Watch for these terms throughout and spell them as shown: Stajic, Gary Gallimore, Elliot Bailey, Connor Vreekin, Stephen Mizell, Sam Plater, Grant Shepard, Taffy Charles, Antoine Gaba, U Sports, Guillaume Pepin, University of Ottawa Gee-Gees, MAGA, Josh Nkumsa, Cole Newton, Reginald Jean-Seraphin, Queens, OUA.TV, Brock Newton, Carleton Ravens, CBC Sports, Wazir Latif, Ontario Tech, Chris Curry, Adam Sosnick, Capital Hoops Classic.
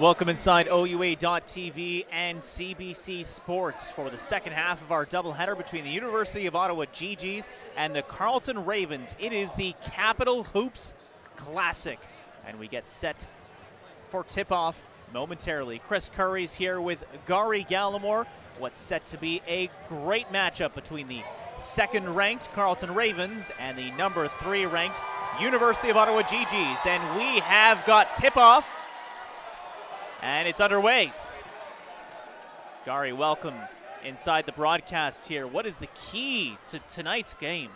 Welcome inside OUA.TV and CBC Sports for the second half of our doubleheader between the University of Ottawa Gee-Gees and the Carleton Ravens. It is the Capital Hoops Classic, and we get set for tip-off momentarily. Chris Curry's here with Gary Gallimore. What's set to be a great matchup between the second-ranked Carleton Ravens and the number 3-ranked University of Ottawa Gee-Gees, and we have got tip-off. And it's underway. Gary, welcome inside the broadcast here. What is the key to tonight's game?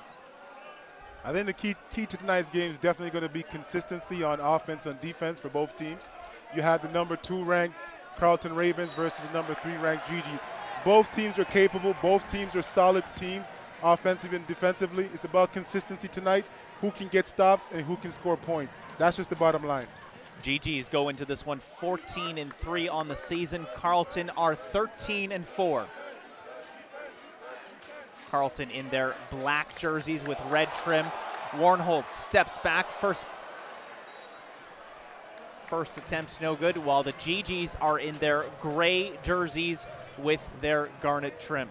I think the key to tonight's game is definitely going to be consistency on offense and defense for both teams. You have the number 2-ranked Carleton Ravens versus the number 3-ranked Gee-Gees. Both teams are capable. Both teams are solid teams, offensive and defensively. It's about consistency tonight, who can get stops and who can score points. That's just the bottom line. Gee-Gees go into this one 14-3 on the season. Carleton are 13-4. Carleton in their black jerseys with red trim. Warnholt steps back. First attempt, no good, while the Gee-Gees are in their gray jerseys with their garnet trim.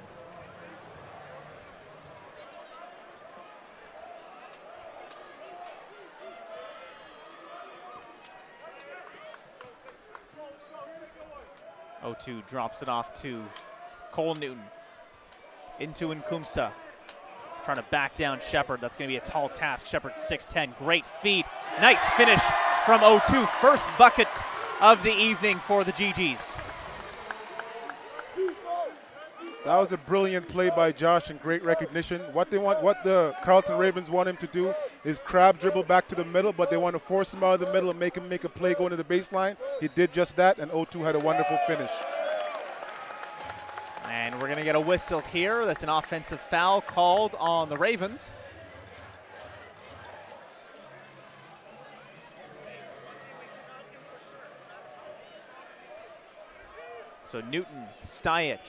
O2 drops it off to Cole Newton. Into Nkumsa. Trying to back down Shepard. That's going to be a tall task. Shepard 6'10". Great feed. Nice finish from O2. First bucket of the evening for the Gee-Gees. That was a brilliant play by Josh and great recognition. What the Carleton Ravens want him to do is crab dribble back to the middle, but they want to force him out of the middle and make him make a play going to the baseline. He did just that, and O2 had a wonderful finish. And we're going to get a whistle here. That's an offensive foul called on the Ravens. So Newton, Stajic,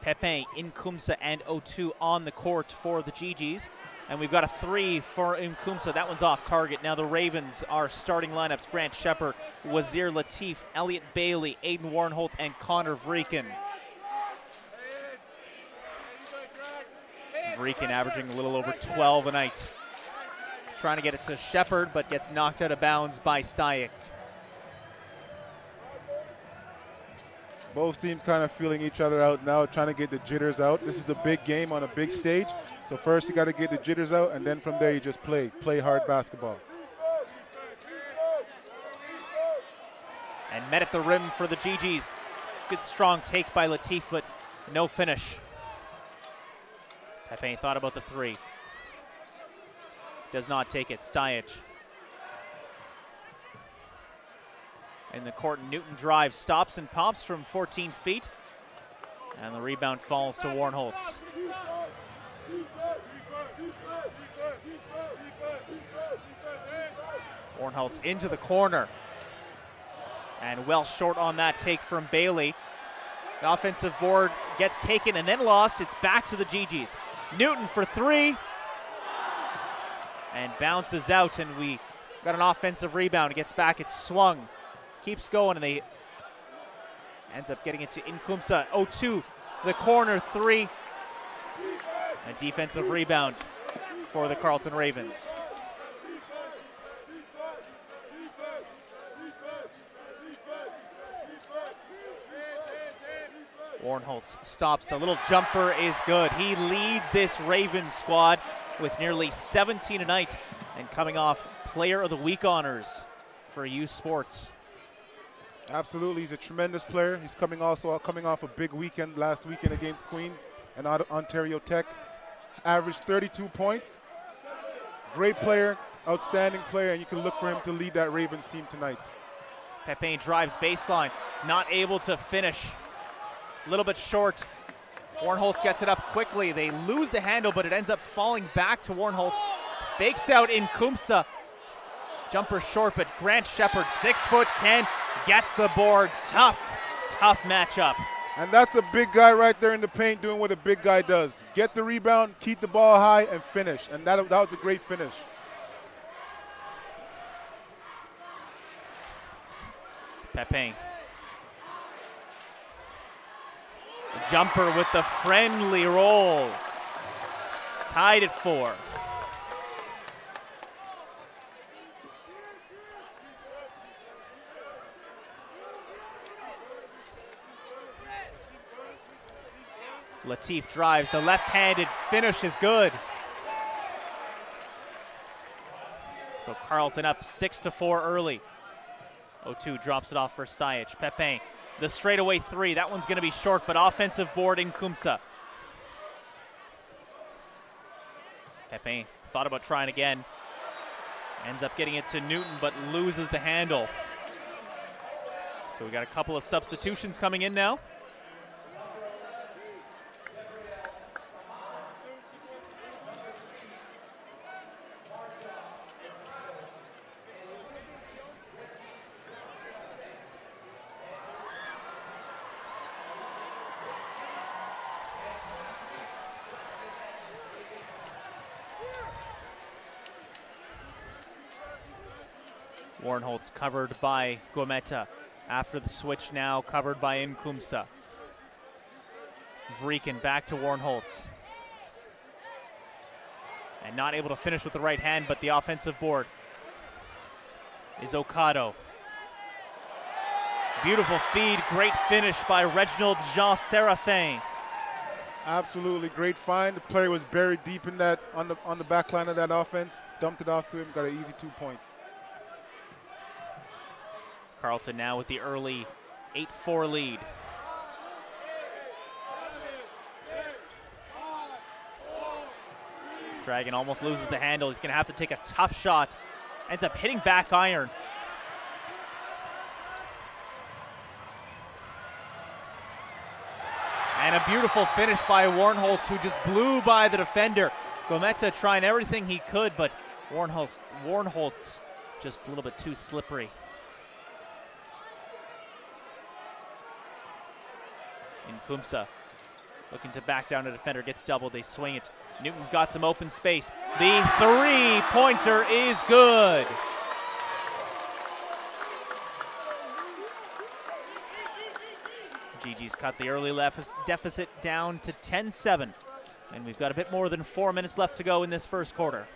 Pepin, Nkumsa, and O2 on the court for the Gee-Gees. And we've got a three for Nkumsa. That one's off target. Now the Ravens are starting lineups. Grant Shepard, Wazir Latif, Elliot Bailey, Aiden Warnholt, and Connor Vreekin. Vreekin averaging a little over 12 a night. Trying to get it to Shepard, but gets knocked out of bounds by Stajic. Both teams kind of feeling each other out now, trying to get the jitters out. This is a big game on a big stage. So first you got to get the jitters out, and then from there you just play hard basketball. And met at the rim for the Gee-Gees. Good strong take by Latif, but no finish. Pepe thought about the three. Does not take it. Stajic. In the court, Newton drives, stops and pops from 14 feet. And the rebound falls to Warnholtz. Warnholtz into the corner. And well short on that take from Bailey. The offensive board gets taken and then lost. It's back to the Gee-Gees. Newton for three. And bounces out, and we got an offensive rebound. It gets back, it's swung. Keeps going, and they ends up getting it to Nkumsa. O2, the corner three. A defensive rebound for the Carleton Ravens. Warnholtz stops. The little jumper is good. He leads this Ravens squad with nearly 17 a night and coming off Player of the Week honors for U Sports. Absolutely, he's a tremendous player. He's coming off a big weekend last weekend against Queens and Ontario Tech. Averaged 32 points. Great player, outstanding player, and you can look for him to lead that Ravens team tonight. Pepin drives baseline, not able to finish. A little bit short. Warnholtz gets it up quickly. They lose the handle, but it ends up falling back to Warnholtz. Fakes out Nkumsa. Jumper short, but Grant Shepard, 6'10", gets the board. Tough matchup. And that's a big guy right there in the paint doing what a big guy does. Get the rebound, keep the ball high, and finish. And that was a great finish. Pepin Jumper with the friendly roll. Tied at 4. Latif drives, the left-handed finish is good. So Carleton up 6-4 early. 0-2 drops it off for Stajic. Pepin, the straightaway 3. That one's going to be short, but offensive board in Kumsa. Pepin thought about trying again. Ends up getting it to Newton, but loses the handle. So we got a couple of substitutions coming in now. Warnholtz covered by Guametta. After the switch now, covered by Nkumsa. Vreeken back to Warnholtz. And not able to finish with the right hand, but the offensive board is Ocado. Beautiful feed, great finish by Reginald Jean-Seraphin. Absolutely great find. The player was buried deep in that, on the back line of that offense. Dumped it off to him, got an easy 2 points. Carleton now with the early 8-4 lead. Dragon almost loses the handle. He's going to have to take a tough shot. Ends up hitting back iron. And a beautiful finish by Warnholtz, who just blew by the defender. Gometta trying everything he could, but Warnholtz just a little bit too slippery. Nkumsa looking to back down a defender, gets doubled, they swing it. Newton's got some open space. The three-pointer is good. Gee-Gees cut the early deficit down to 10-7. And we've got a bit more than 4 minutes left to go in this first quarter.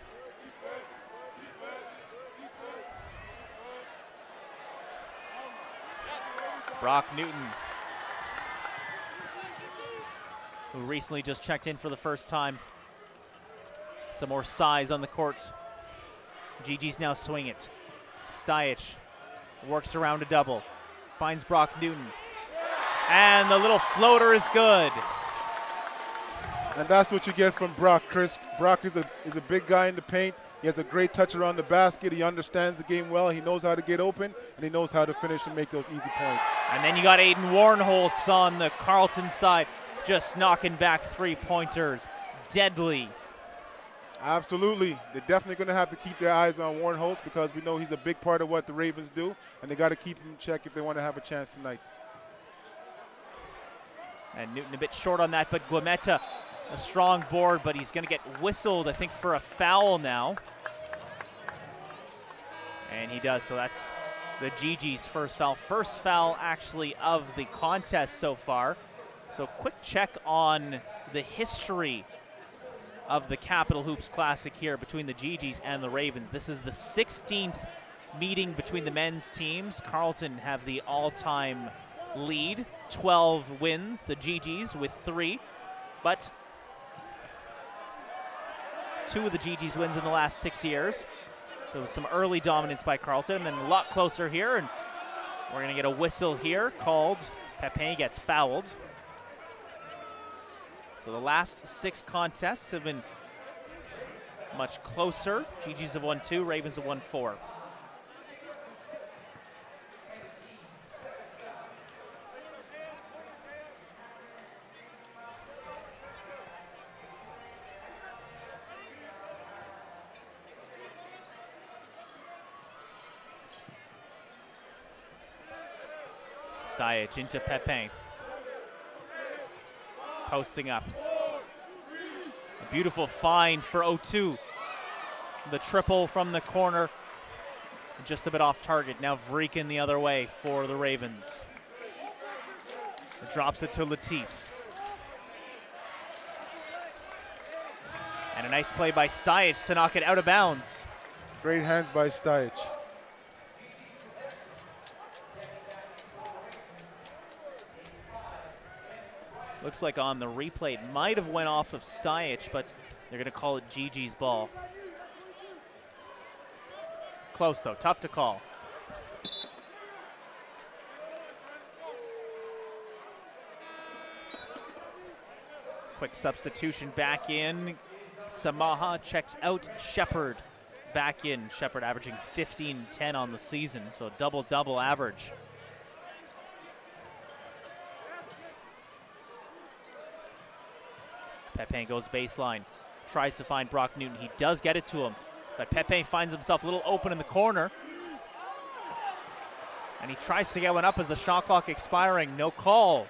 Brock Newton, who recently just checked in for the first time. Some more size on the court. Gee-Gees now swing it. Stajic works around a double. Finds Brock Newton. And the little floater is good. And that's what you get from Brock, Chris. Brock is a big guy in the paint. He has a great touch around the basket. He understands the game well. He knows how to get open, and he knows how to finish and make those easy points. And then you got Aiden Warnholtz on the Carleton side, just knocking back three-pointers. Deadly. Absolutely. They're definitely going to have to keep their eyes on Warnholtz, because we know he's a big part of what the Ravens do, and they got to keep him in check if they want to have a chance tonight. And Newton a bit short on that, but Guametta, a strong board, but he's going to get whistled, I think, for a foul now. And he does, so that's the Gee-Gees' first foul. First foul, actually, of the contest so far. So quick check on the history of the Capital Hoops Classic here between the Gee-Gees and the Ravens. This is the 16th meeting between the men's teams. Carleton have the all-time lead, 12 wins. The Gee-Gees with 3, but 2 of the Gee-Gees wins in the last 6 years. So some early dominance by Carleton, and a lot closer here. And we're gonna get a whistle here called. Pepin gets fouled. So the last 6 contests have been much closer. Gee-Gees have won 2, Ravens have won 4. Stajic into Pepin. Posting up. A beautiful find for O2. The triple from the corner. Just a bit off target. Now Vreeken the other way for the Ravens. Drops it to Latif. And a nice play by Stajic to knock it out of bounds. Great hands by Stajic. Looks like on the replay it might have went off of Stajic, but they're going to call it Gee-Gees ball. Close though, tough to call. Quick substitution back in. Samaha checks out, Shepard back in. Shepard averaging 15-10 on the season, so a double-double average. Pepin goes baseline, tries to find Brock Newton. He does get it to him, but Pepin finds himself a little open in the corner. And he tries to get one up as the shot clock expiring. No call.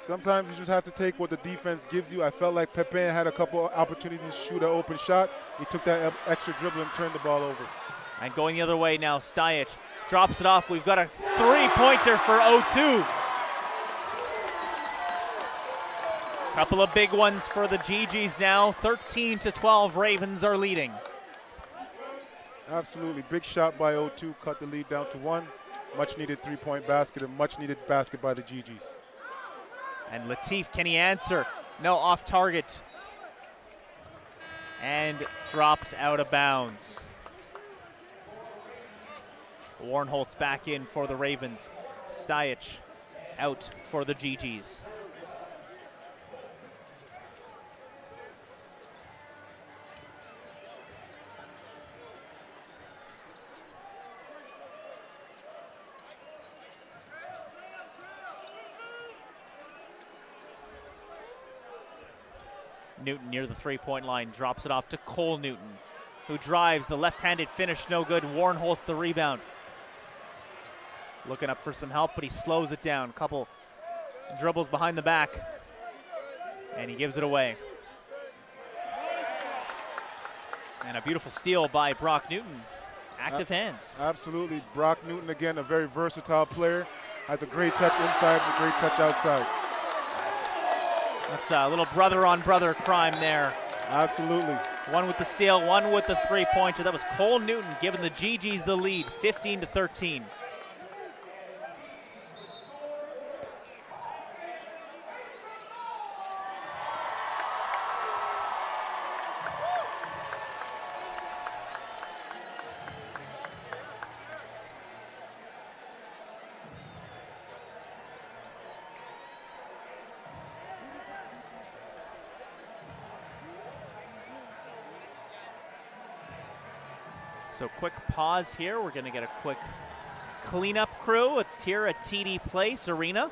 Sometimes you just have to take what the defense gives you. I felt like Pepin had a couple opportunities to shoot an open shot. He took that extra dribble and turned the ball over. And going the other way now, Stajic drops it off. We've got a three-pointer for O2. Couple of big ones for the Gee-Gees now. 13-12, Ravens are leading. Absolutely, big shot by O2, cut the lead down to one. Much needed three-point basket, and much needed basket by the Gee-Gees. And Latif, can he answer? No, off target. And drops out of bounds. Warnholtz back in for the Ravens. Stajic out for the Gee-Gees. Newton near the three-point line, drops it off to Cole Newton, who drives the left-handed finish, no good. Warnholtz the rebound. Looking up for some help, but he slows it down. Couple dribbles behind the back, and he gives it away. And a beautiful steal by Brock Newton. Active hands. Absolutely. Brock Newton, again, a very versatile player. Has a great touch inside, a great touch outside. That's a little brother-on-brother crime there. Absolutely. One with the steal, one with the three-pointer. That was Cole Newton giving the Gee-Gees the lead, 15-13. So quick pause here. We're going to get a quick cleanup crew here at TD Place Arena.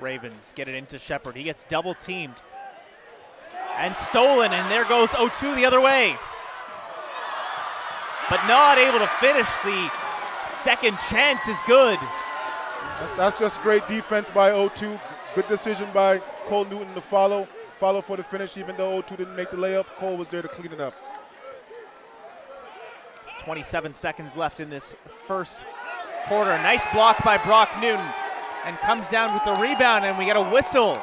Ravens get it into Shepard. He gets double teamed and stolen, and there goes O2 the other way. But not able to finish. The second chance is good. That's just great defense by O2. Good decision by Cole Newton to follow for the finish. Even though O2 didn't make the layup, Cole was there to clean it up. 27 seconds left in this first quarter. Nice block by Brock Newton. And comes down with the rebound, and we get a whistle.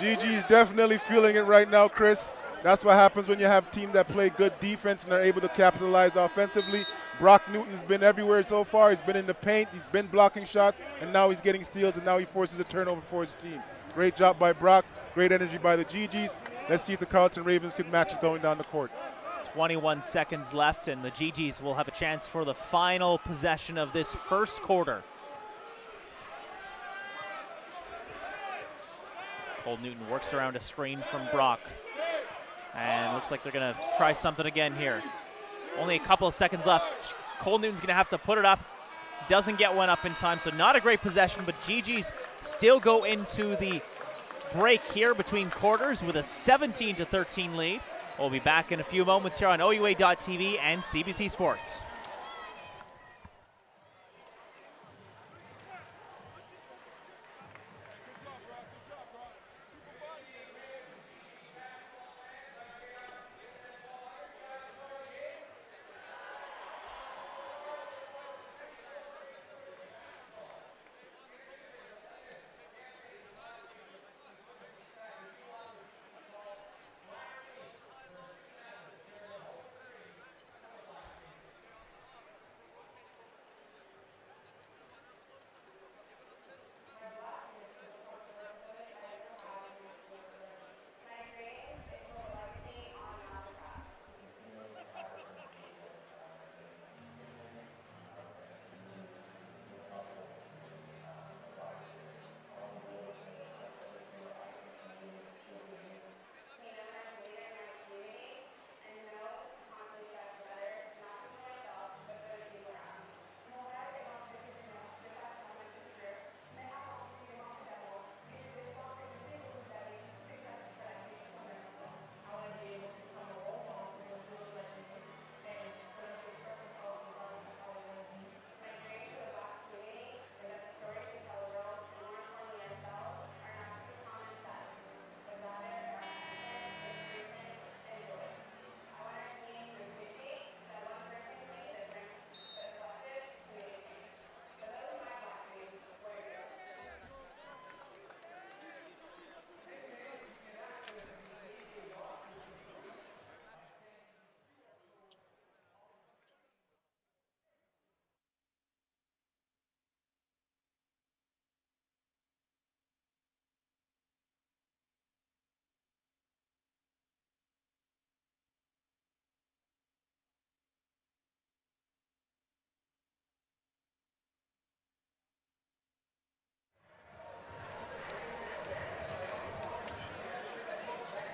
Gee-Gees definitely feeling it right now, Chris. That's what happens when you have teams that play good defense and are able to capitalize offensively. Brock Newton's been everywhere so far. He's been in the paint, he's been blocking shots, and now he's getting steals, and now he forces a turnover for his team. Great job by Brock, great energy by the Gee-Gees. Let's see if the Carleton Ravens can match it going down the court. 21 seconds left, and the Gee-Gees will have a chance for the final possession of this first quarter. Cole Newton works around a screen from Brock. And looks like they're going to try something again here. Only a couple of seconds left. Cole Newton's going to have to put it up. Doesn't get one up in time, so not a great possession, but Gee-Gees still go into the break here between quarters with a 17-13 lead. We'll be back in a few moments here on OUA.TV and CBC Sports.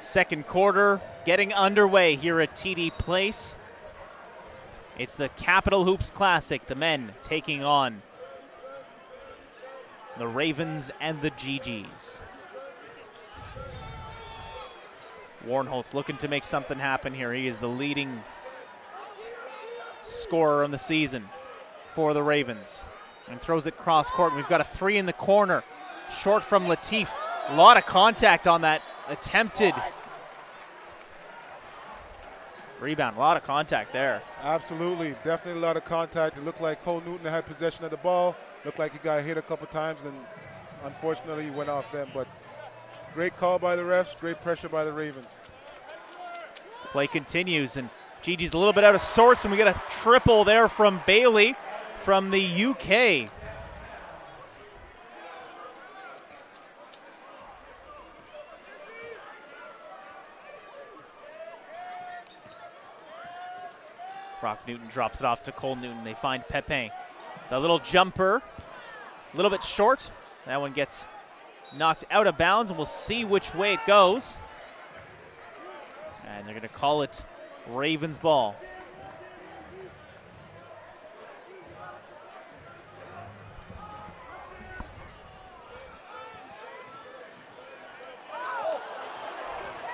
Second quarter getting underway here at TD Place. It's the Capital Hoops Classic, the men taking on the Ravens and the Gee-Gees. Warnholtz looking to make something happen here. He is the leading scorer on the season for the Ravens and throws it cross court. We've got a three in the corner, short from Latif. A lot of contact on that attempted rebound. A lot of contact there. Absolutely. Definitely a lot of contact. It looked like Cole Newton had possession of the ball. Looked like he got hit a couple times, and unfortunately he went off them. But great call by the refs, great pressure by the Ravens. Play continues, and Gee-Gees a little bit out of sorts, and we get a triple there from Bailey from the UK. Brock Newton drops it off to Cole Newton. They find Pepe. The little jumper, a little bit short. That one gets knocked out of bounds, and we'll see which way it goes. And they're going to call it Ravens ball.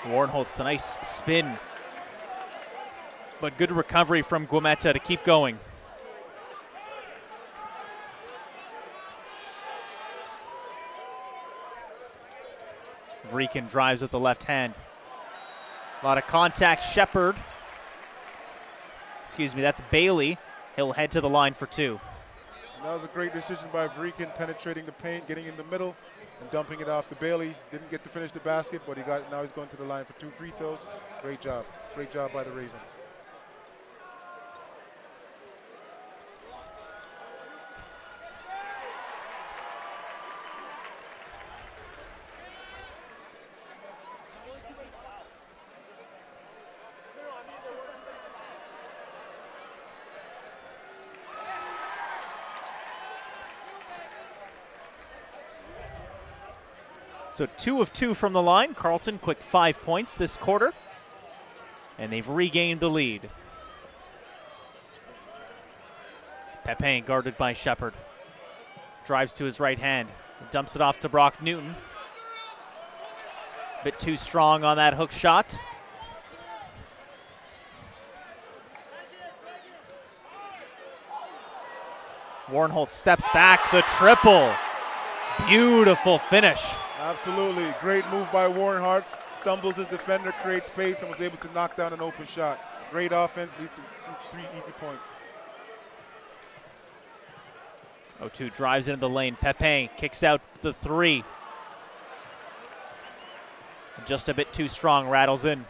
Warnholtz, the nice spin. But good recovery from Guametta to keep going. Vreekin drives with the left hand. A lot of contact. Shepard. Excuse me, that's Bailey. He'll head to the line for two. And that was a great decision by Vreekin, penetrating the paint, getting in the middle, and dumping it off to Bailey. Didn't get to finish the basket, but he got. Now he's going to the line for two free throws. Great job. Great job by the Ravens. So 2 of 2 from the line. Carleton quick 5 points this quarter, and they've regained the lead. Pepin guarded by Shepard. Drives to his right hand. Dumps it off to Brock Newton. Bit too strong on that hook shot. Warnholt steps back. The triple. Beautiful finish. Absolutely. Great move by Warnholt. Stumbles his defender, creates space, and was able to knock down an open shot. Great offense. Leads to 3 easy points. 0-2 drives into the lane. Pepin kicks out the 3. Just a bit too strong, rattles in.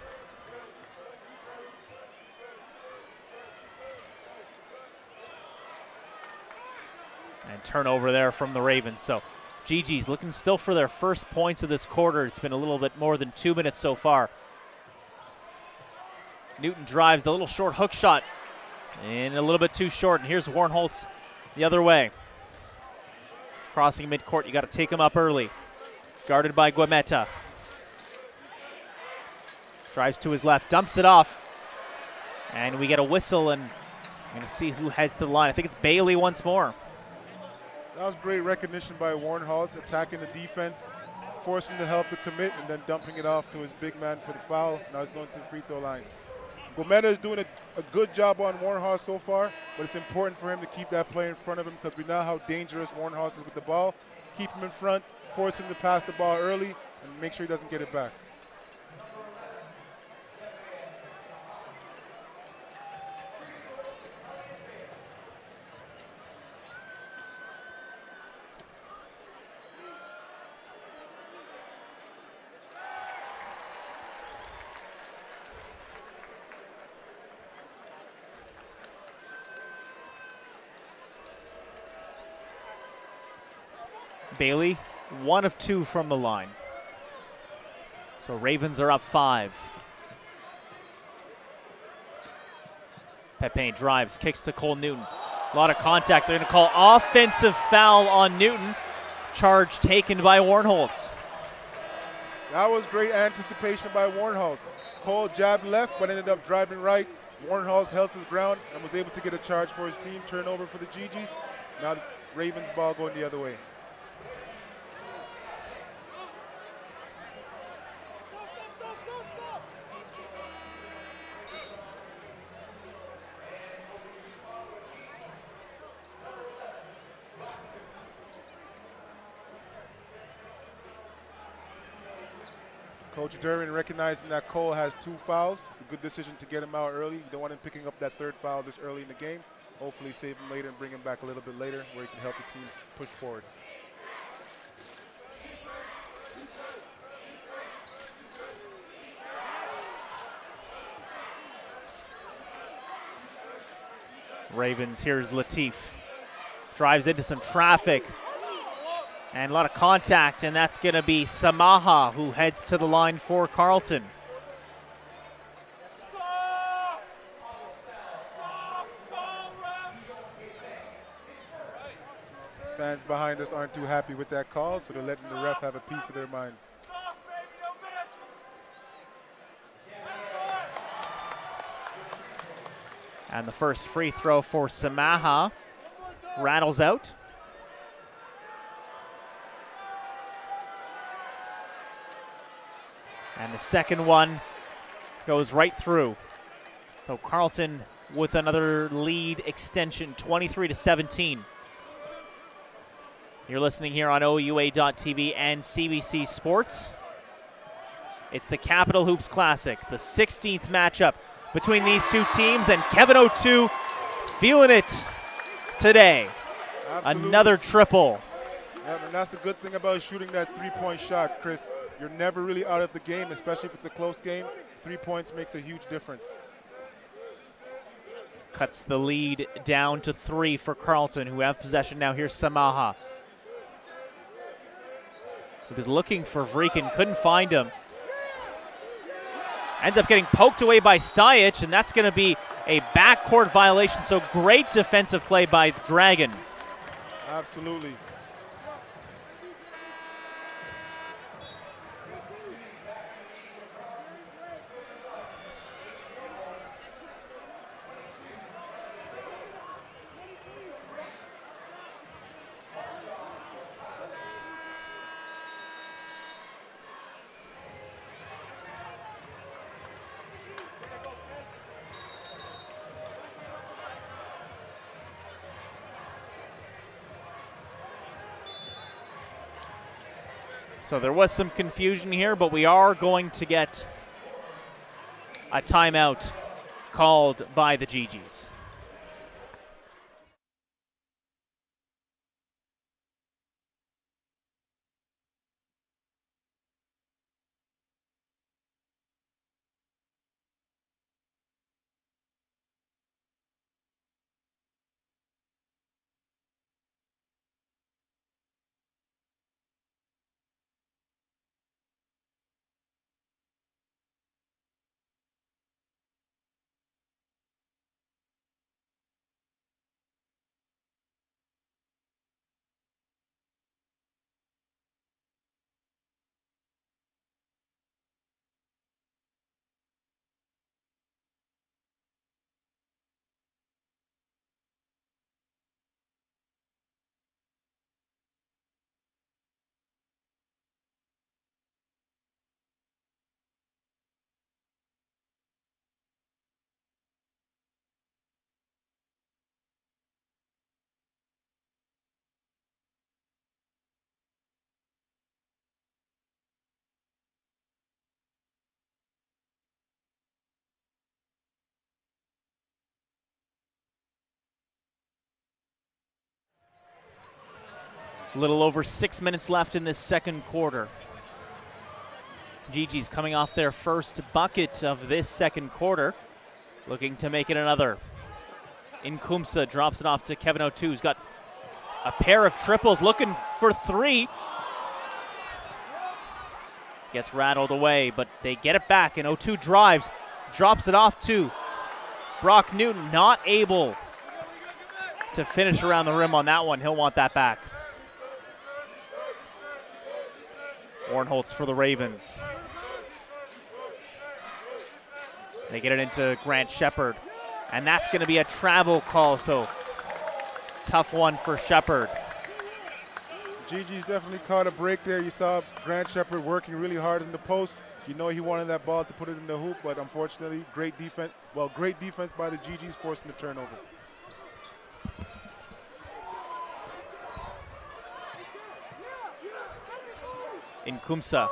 And turnover there from the Ravens. So Gee-Gees looking still for their first points of this quarter. It's been a little bit more than 2 minutes so far. Newton drives the little short hook shot. And a little bit too short. And here's Warnholtz the other way. Crossing midcourt, you got to take him up early. Guarded by Guametta. Drives to his left, dumps it off. And we get a whistle, and I'm going to see who heads to the line. I think it's Bailey once more. That was great recognition by Warnholtz, attacking the defense, forcing the help to commit, and then dumping it off to his big man for the foul. Now he's going to the free throw line. Gomez is doing a good job on Warnholtz so far, but it's important for him to keep that play in front of him because we know how dangerous Warnholtz is with the ball. Keep him in front, force him to pass the ball early, and make sure he doesn't get it back. Bailey, 1 of 2 from the line. So Ravens are up 5. Pepin drives, kicks to Cole Newton. A lot of contact. They're going to call offensive foul on Newton. Charge taken by Warnholtz. That was great anticipation by Warnholtz. Cole jabbed left, but ended up driving right. Warnholtz held his ground and was able to get a charge for his team. Turnover for the Gee-Gees. Now the Ravens ball going the other way. Coach Durin recognizing that Cole has 2 fouls. It's a good decision to get him out early. You don't want him picking up that 3rd foul this early in the game. Hopefully save him later and bring him back a little bit later where he can help the team push forward. Ravens, here's Latif. Drives into some traffic. And a lot of contact, and that's going to be Samaha who heads to the line for Carleton. Fans behind us aren't too happy with that call, so they're letting the ref have a piece of their mind. And the first free throw for Samaha rattles out. And the second one goes right through. So Carleton with another lead extension, 23-17. You're listening here on OUA.TV and CBC Sports. It's the Capital Hoops Classic, the 16th matchup between these two teams, and Kevin O'Too feeling it today. Absolutely. Another triple. Yeah, and that's the good thing about shooting that three-point shot, Chris. You're never really out of the game, especially if it's a close game. 3 points makes a huge difference. Cuts the lead down to 3 for Carleton, who have possession now. Here's Samaha. He was looking for Vreekin, couldn't find him. Ends up getting poked away by Stajic, and that's going to be a backcourt violation. So great defensive play by Dragon. Absolutely. So there was some confusion here, but we are going to get a timeout called by the Gee-Gees. A little over 6 minutes left in this second quarter. Gee-Gees coming off their first bucket of this second quarter, looking to make it another. Nkumsa drops it off to Kevin O'Too, who's got a pair of triples, looking for three. Gets rattled away, but they get it back, and O'Too drives, drops it off to Brock Newton, not able to finish around the rim on that one. He'll want that back. Ornholtz for the Ravens. They get it into Grant Shepherd, and that's going to be a travel call, so tough one for Shepherd. Gee-Gees definitely caught a break there. You saw Grant Shepherd working really hard in the post. You know he wanted that ball to put it in the hoop, but unfortunately, great defense by the Gee-Gees, forcing the turnover. Nkumsa,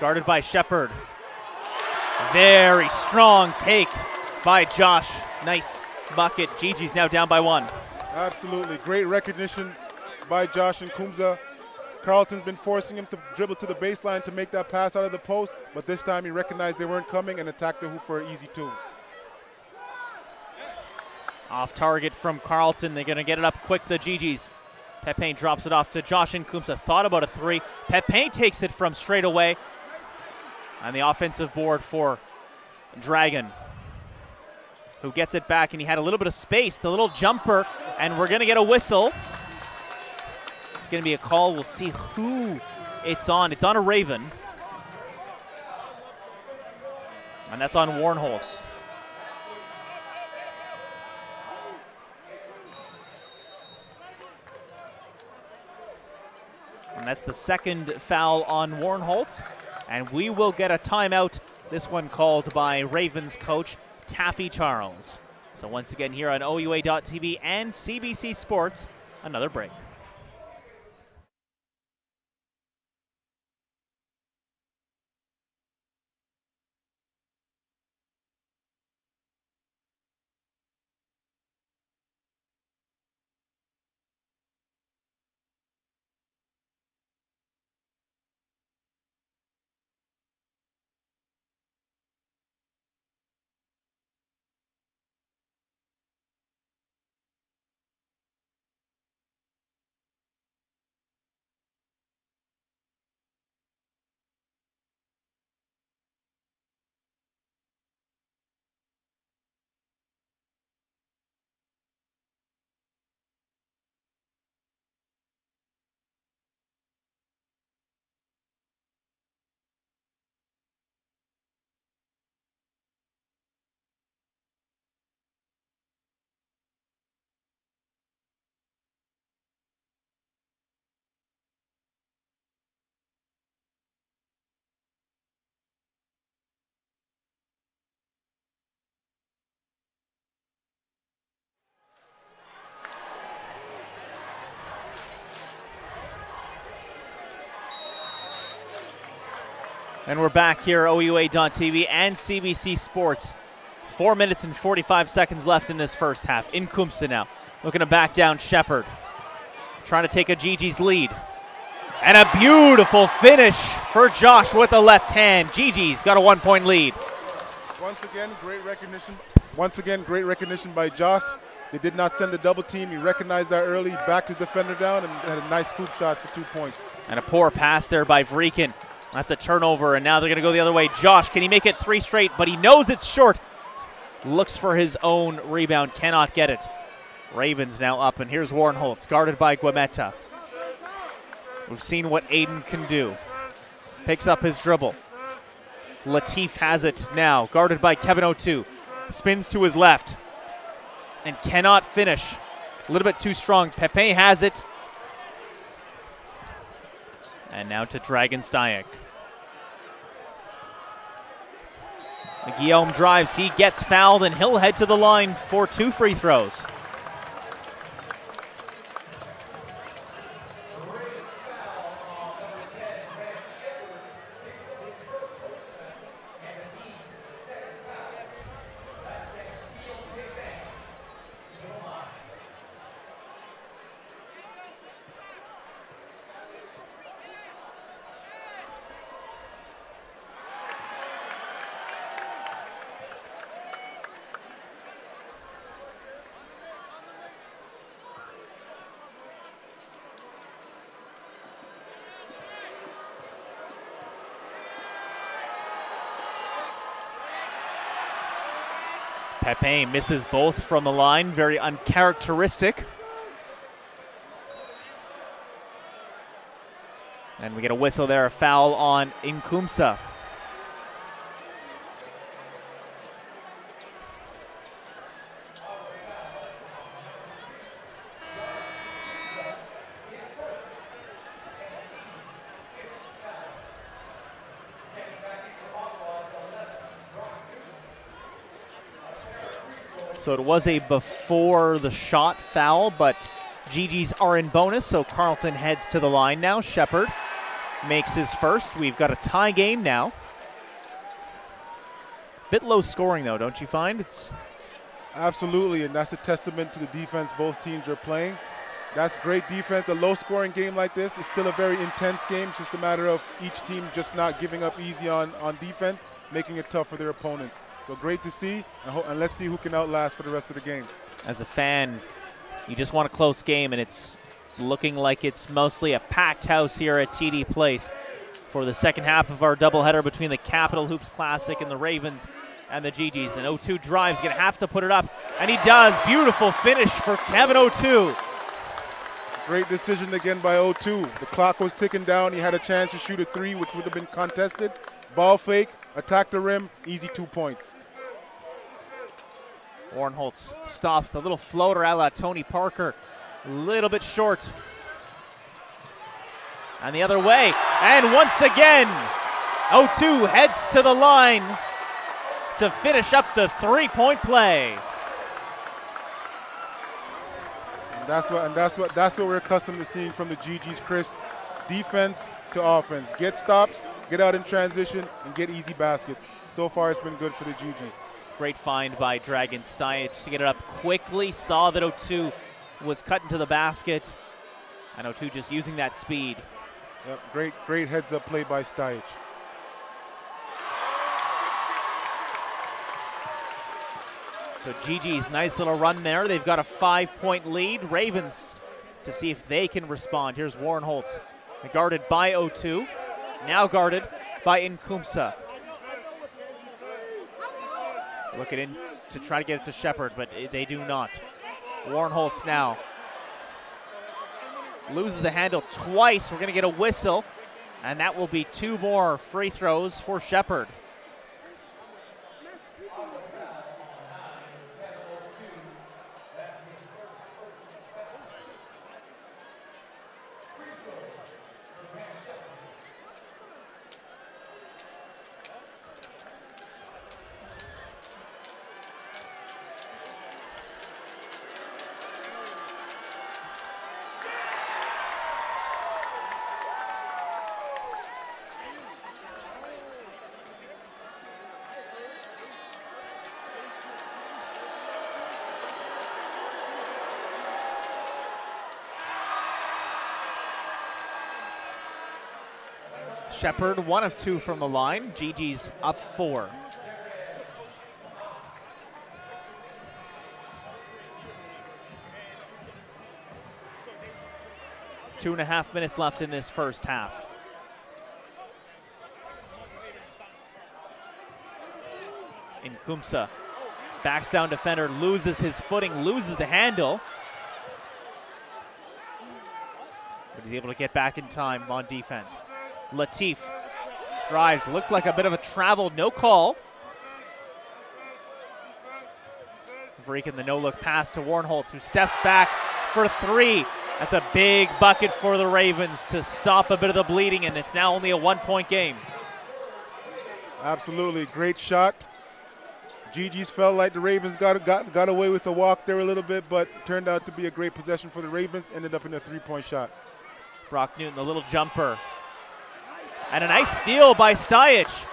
guarded by Shepherd. Very strong take by Josh. Nice bucket. Gee-Gees now down by one. Absolutely. Great recognition by Josh Nkumsa. Carleton's been forcing him to dribble to the baseline to make that pass out of the post, but this time he recognized they weren't coming and attacked the hoop for an easy two. Off target from Carleton. They're going to get it up quick, the Gee-Gees. Pepin drops it off to Josh Nkumsa. Thought about a three. Pepin takes it from straight away. On the offensive board for Dragon, who gets it back, and he had a little bit of space, the little jumper, and we're going to get a whistle. It's going to be a call. We'll see who it's on. It's on a Raven. And that's on Warnholtz. And that's the second foul on Warnholtz. And we will get a timeout. This one called by Ravens coach Taffy Charles. So once again here on OUA.TV and CBC Sports, another break. And we're back here, OUA.TV and CBC Sports. 4 minutes and 45 seconds left in this first half. In Kumsa now, looking to back down Shepard. Trying to take a Gee-Gees lead. And a beautiful finish for Josh with the left hand. Gee-Gees got a 1 point lead. Once again, great recognition by Josh. They did not send a double team. He recognized that early, backed his defender down, and had a nice scoop shot for 2 points. And a poor pass there by Vreekin. That's a turnover, and now they're going to go the other way. Josh, can he make it three straight? But he knows it's short. Looks for his own rebound, cannot get it. Ravens now up, and here's Warnholtz, guarded by Guametta. We've seen what Aiden can do. Picks up his dribble. Latif has it now, guarded by Kevin O'Too. Spins to his left and cannot finish. A little bit too strong. Pepe has it. And now to Dragonstajic. Guillaume drives, he gets fouled, and he'll head to the line for 2 free throws. Pepe misses both from the line, very uncharacteristic. And we get a whistle there, a foul on Nkumsa. So it was a before the shot foul, but Gee-Gees are in bonus, so Carleton heads to the line now. Shepard makes his first. We've got a tie game now. Bit low scoring though, don't you find? It's absolutely, and that's a testament to the defense both teams are playing. That's great defense. A low scoring game like this is still a very intense game. It's just a matter of each team just not giving up easy on defense, making it tough for their opponents. So great to see, and let's see who can outlast for the rest of the game. As a fan, you just want a close game, and it's looking like it's mostly a packed house here at TD Place for the second half of our doubleheader between the Capital Hoops Classic and the Ravens and the Gee-Gees. And O'Too drives, going to have to put it up, and he does. Beautiful finish for Kevin O'Too. Great decision again by O'Too. The clock was ticking down. He had a chance to shoot a three, which would have been contested. Ball fake, attack the rim, easy 2 points. Warnholtz stops the little floater a la Tony Parker. A little bit short. And the other way. And once again, O'Too heads to the line to finish up the three-point play. And that's what we're accustomed to seeing from the Gee-Gees, Chris. Defense to offense. Get stops, get out in transition, and get easy baskets. So far, it's been good for the Gee-Gees. Great find by Dragonstajic to get it up quickly. Saw that O'Too was cut into the basket, and O'Too just using that speed. Yep, great heads-up play by Stajic. So Gee-Gees, nice little run there. They've got a 5-point lead. Ravens to see if they can respond. Here's Warnholtz, guarded by O'Too. Now guarded by Nkumsa. Looking in to try to get it to Shepard, but they do not. Warnholtz now loses the handle twice. We're going to get a whistle, and that will be 2 more free throws for Shepard. Shepherd, 1 of 2 from the line. Gee-Gees up 4. Two and a half minutes left in this first half. Nkumsa, backs down defender, loses his footing, loses the handle. But he's able to get back in time on defense. Latif drives, looked like a bit of a travel, no call. Vreekin the no-look pass to Warnholtz, who steps back for 3. That's a big bucket for the Ravens to stop a bit of the bleeding, and it's now only a 1-point game. Absolutely, great shot. Gee-Gees felt like the Ravens got away with the walk there a little bit, but turned out to be a great possession for the Ravens, ended up in a 3-point shot. Brock Newton, the little jumper. And a nice steal by Stajic.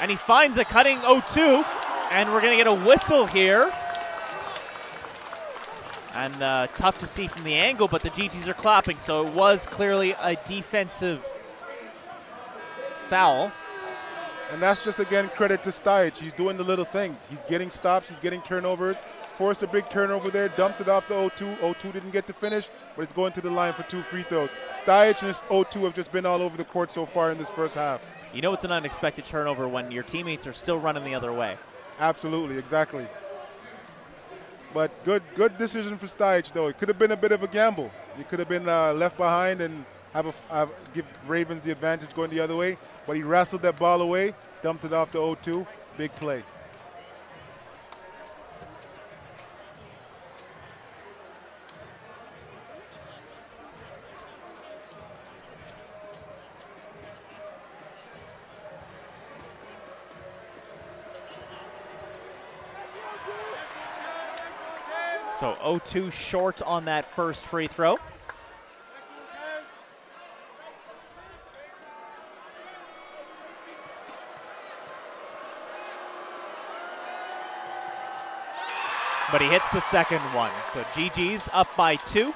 And he finds a cutting O2, and we're gonna get a whistle here. And tough to see from the angle, but the Gee-Gees are clapping, so it was clearly a defensive foul. And that's just, again, credit to Stajic. He's doing the little things. He's getting stops. He's getting turnovers. Forced a big turnover there, dumped it off the O2. O2 didn't get to finish, but it's going to the line for 2 free throws. Stajic and O2 have just been all over the court so far in this first half. You know it's an unexpected turnover when your teammates are still running the other way. Absolutely, exactly. But good decision for Stajic, though. It could have been a bit of a gamble. He could have been left behind and give Ravens the advantage going the other way. But he wrestled that ball away, dumped it off to O2. Big play. So 0-2 short on that first free throw. But he hits the second one. So Gee-Gees up by 2.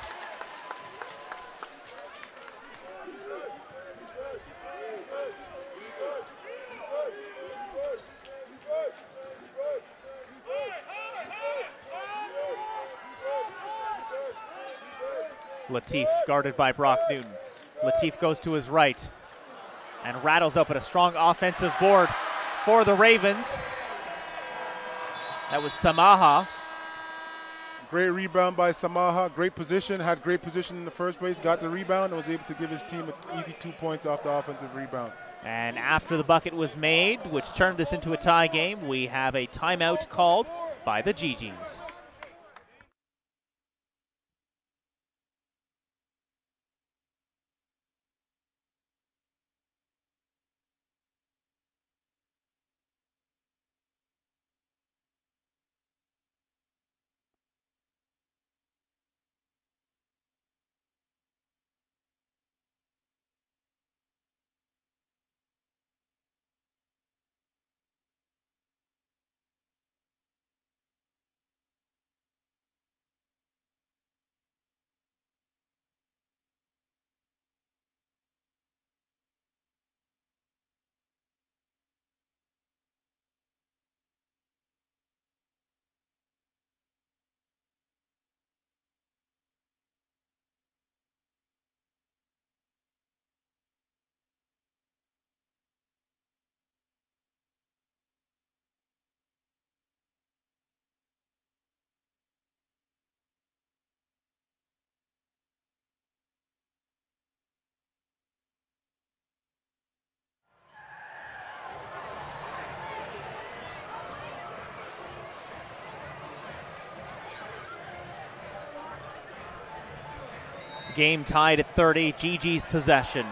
Latif guarded by Brock Newton. Latif goes to his right and rattles up at a strong offensive board for the Ravens. That was Samaha. Great rebound by Samaha. Great position, had great position in the first place, got the rebound, and was able to give his team an easy 2 points off the offensive rebound. And after the bucket was made, which turned this into a tie game, we have a timeout called by the Gee-Gees. Game tied at 30, Gee-Gees possession.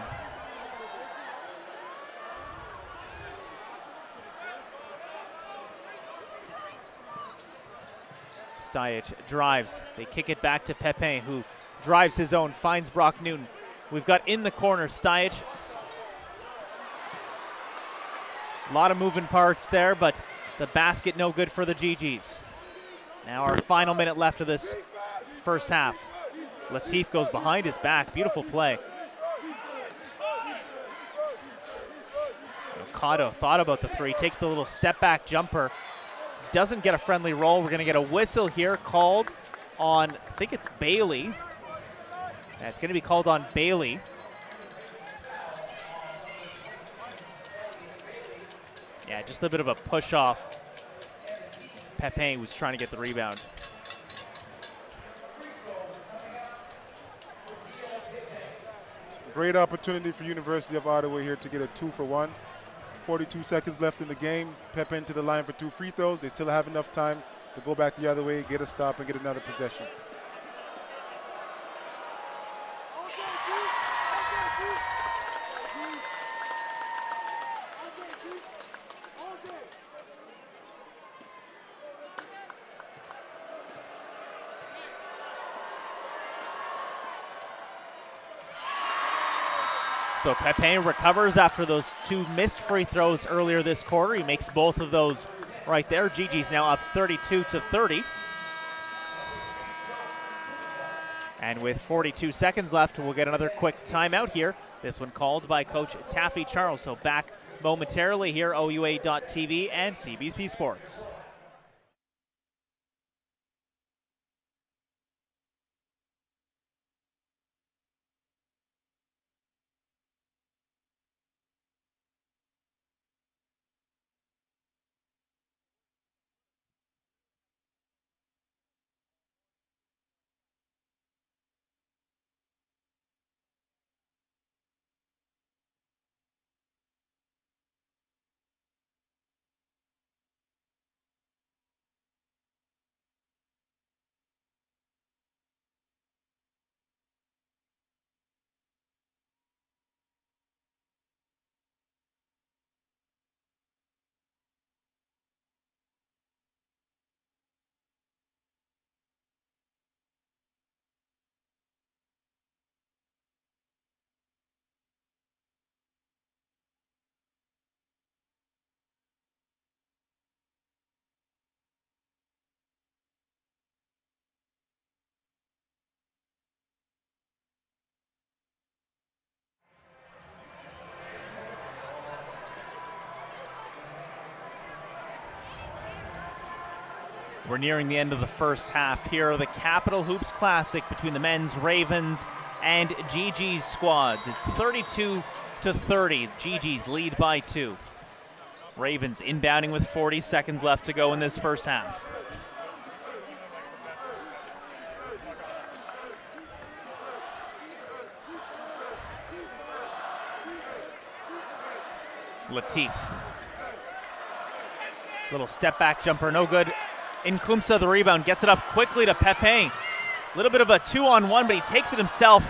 Stajic drives, they kick it back to Pepin, who drives his own, finds Brock Newton. We've got in the corner Stajic. A lot of moving parts there, but the basket no good for the Gee-Gees. Now our final minute left of this first half. Latif goes behind his back. Beautiful play. Mercado thought about the three, takes the little step back jumper, doesn't get a friendly roll. We're going to get a whistle here called on, I think it's Bailey. That's going to be called on Bailey. Yeah, just a bit of a push off. Pepin was trying to get the rebound. Great opportunity for University of Ottawa here to get a 2-for-1. 42 seconds left in the game. Pepin to the line for 2 free throws. They still have enough time to go back the other way, get a stop, and get another possession. So Pepin recovers after those 2 missed free throws earlier this quarter. He makes both of those right there. Gee-Gees now up 32-30. And with 42 seconds left, we'll get another quick timeout here. This one called by Coach Taffy Charles. So back momentarily here, OUA.TV and CBC Sports. We're nearing the end of the first half here. The Capital Hoops Classic between the men's Ravens and Gee-Gees squads. It's 32-30. Gee-Gees lead by 2. Ravens inbounding with 40 seconds left to go in this first half. Latif. Little step back jumper, no good. Nklumsa, the rebound, gets it up quickly to Pepin. A little bit of a 2-on-1, but he takes it himself.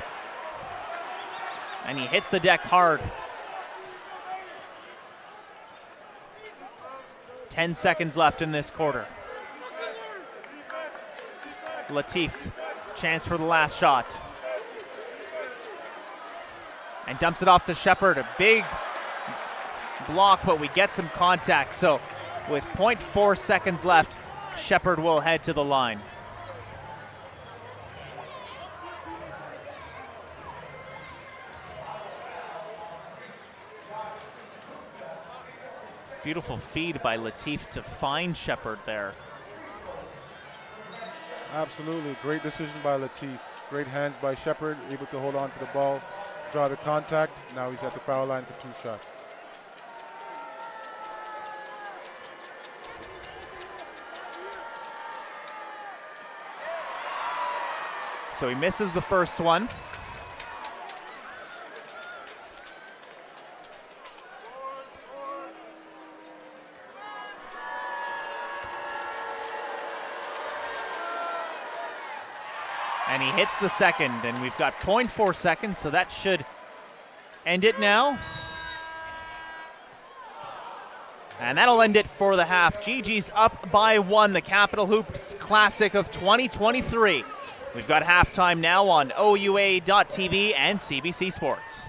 And he hits the deck hard. 10 seconds left in this quarter. Latif, chance for the last shot. And dumps it off to Shepard. A big block, but we get some contact. So with 0.4 seconds left, Shepard will head to the line. Beautiful feed by Latif to find Shepard there. Absolutely, great decision by Latif. Great hands by Shepard, able to hold on to the ball, draw the contact. Now he's at the foul line for 2 shots. So he misses the first one. And he hits the second, and we've got 0.4 seconds, so that should end it now. And that'll end it for the half. Gee-Gees up by 1, the Capital Hoops Classic of 2023. We've got halftime now on OUA.TV and CBC Sports.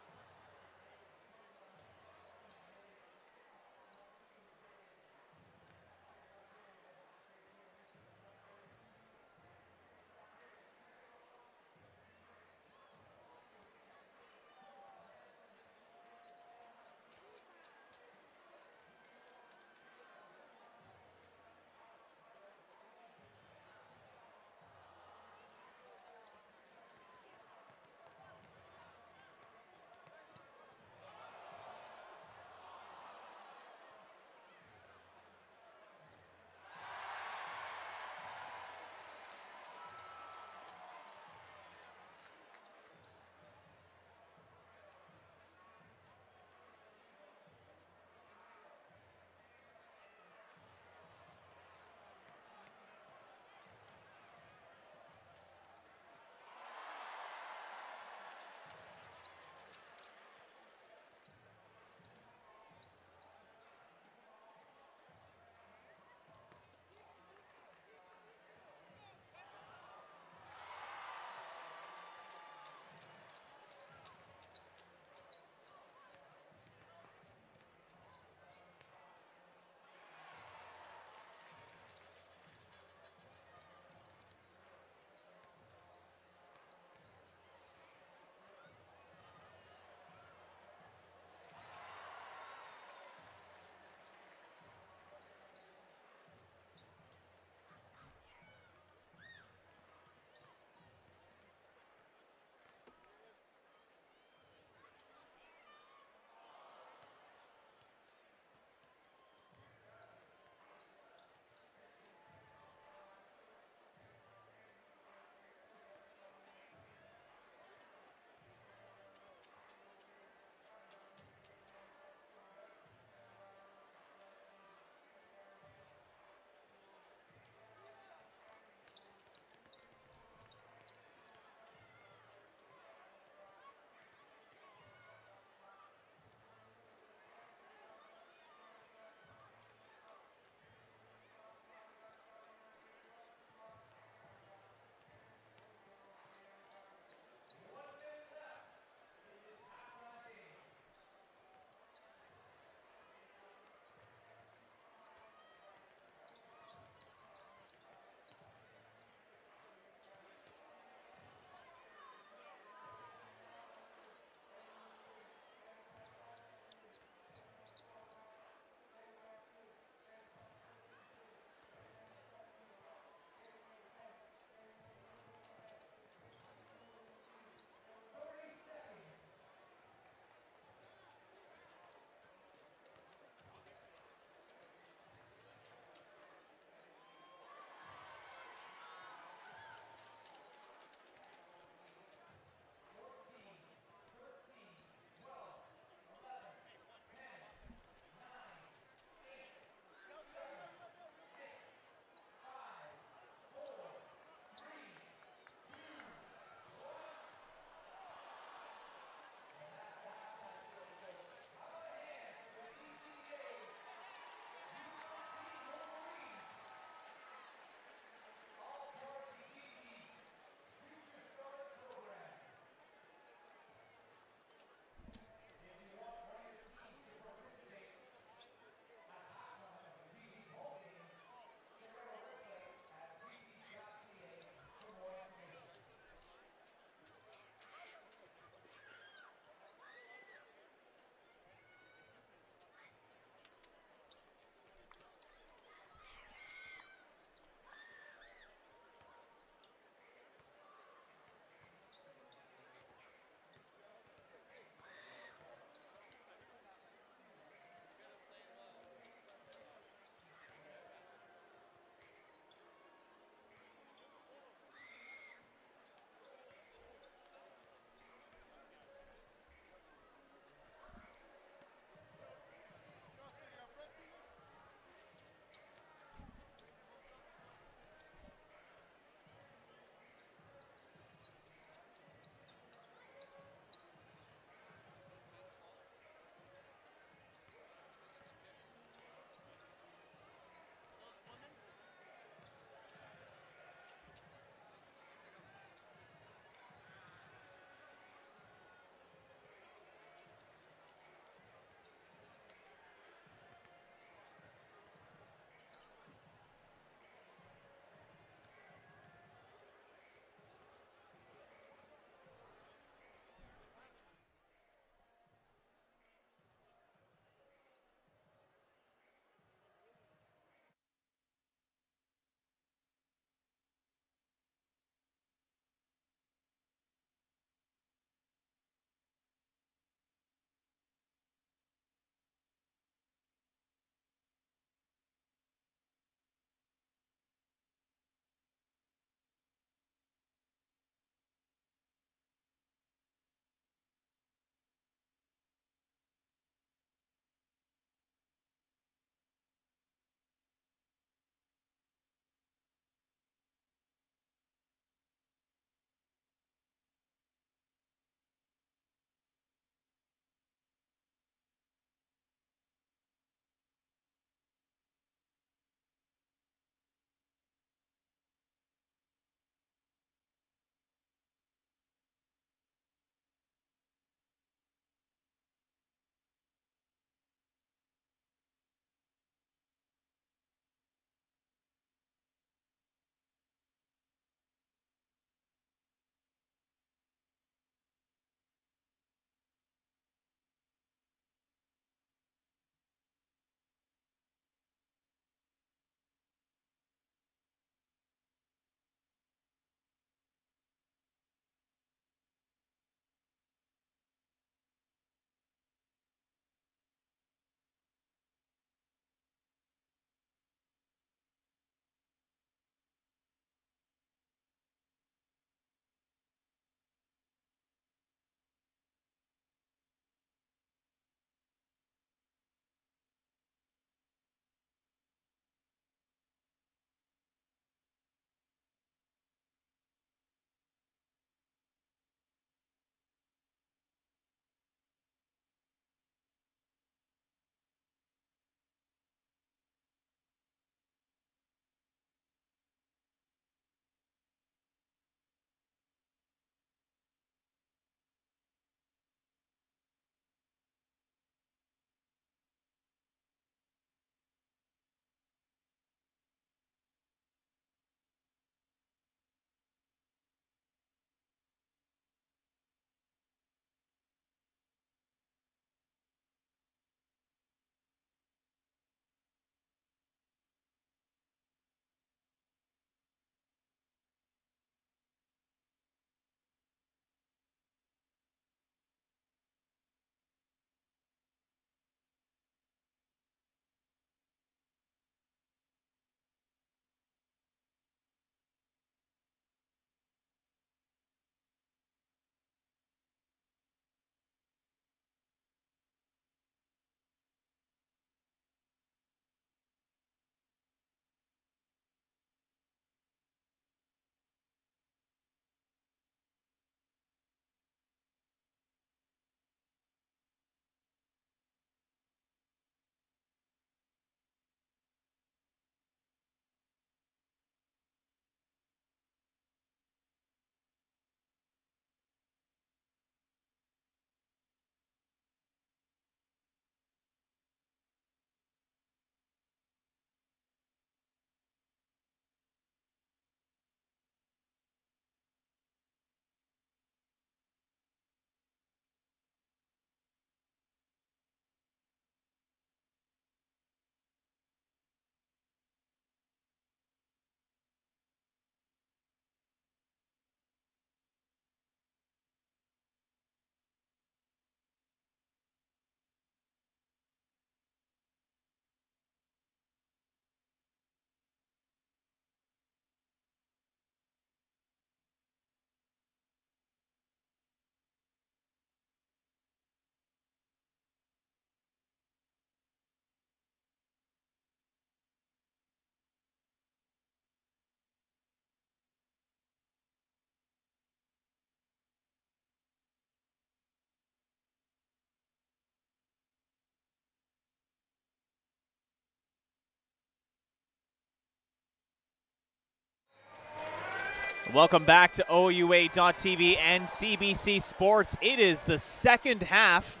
Welcome back to OUA.TV and CBC Sports. It is the second half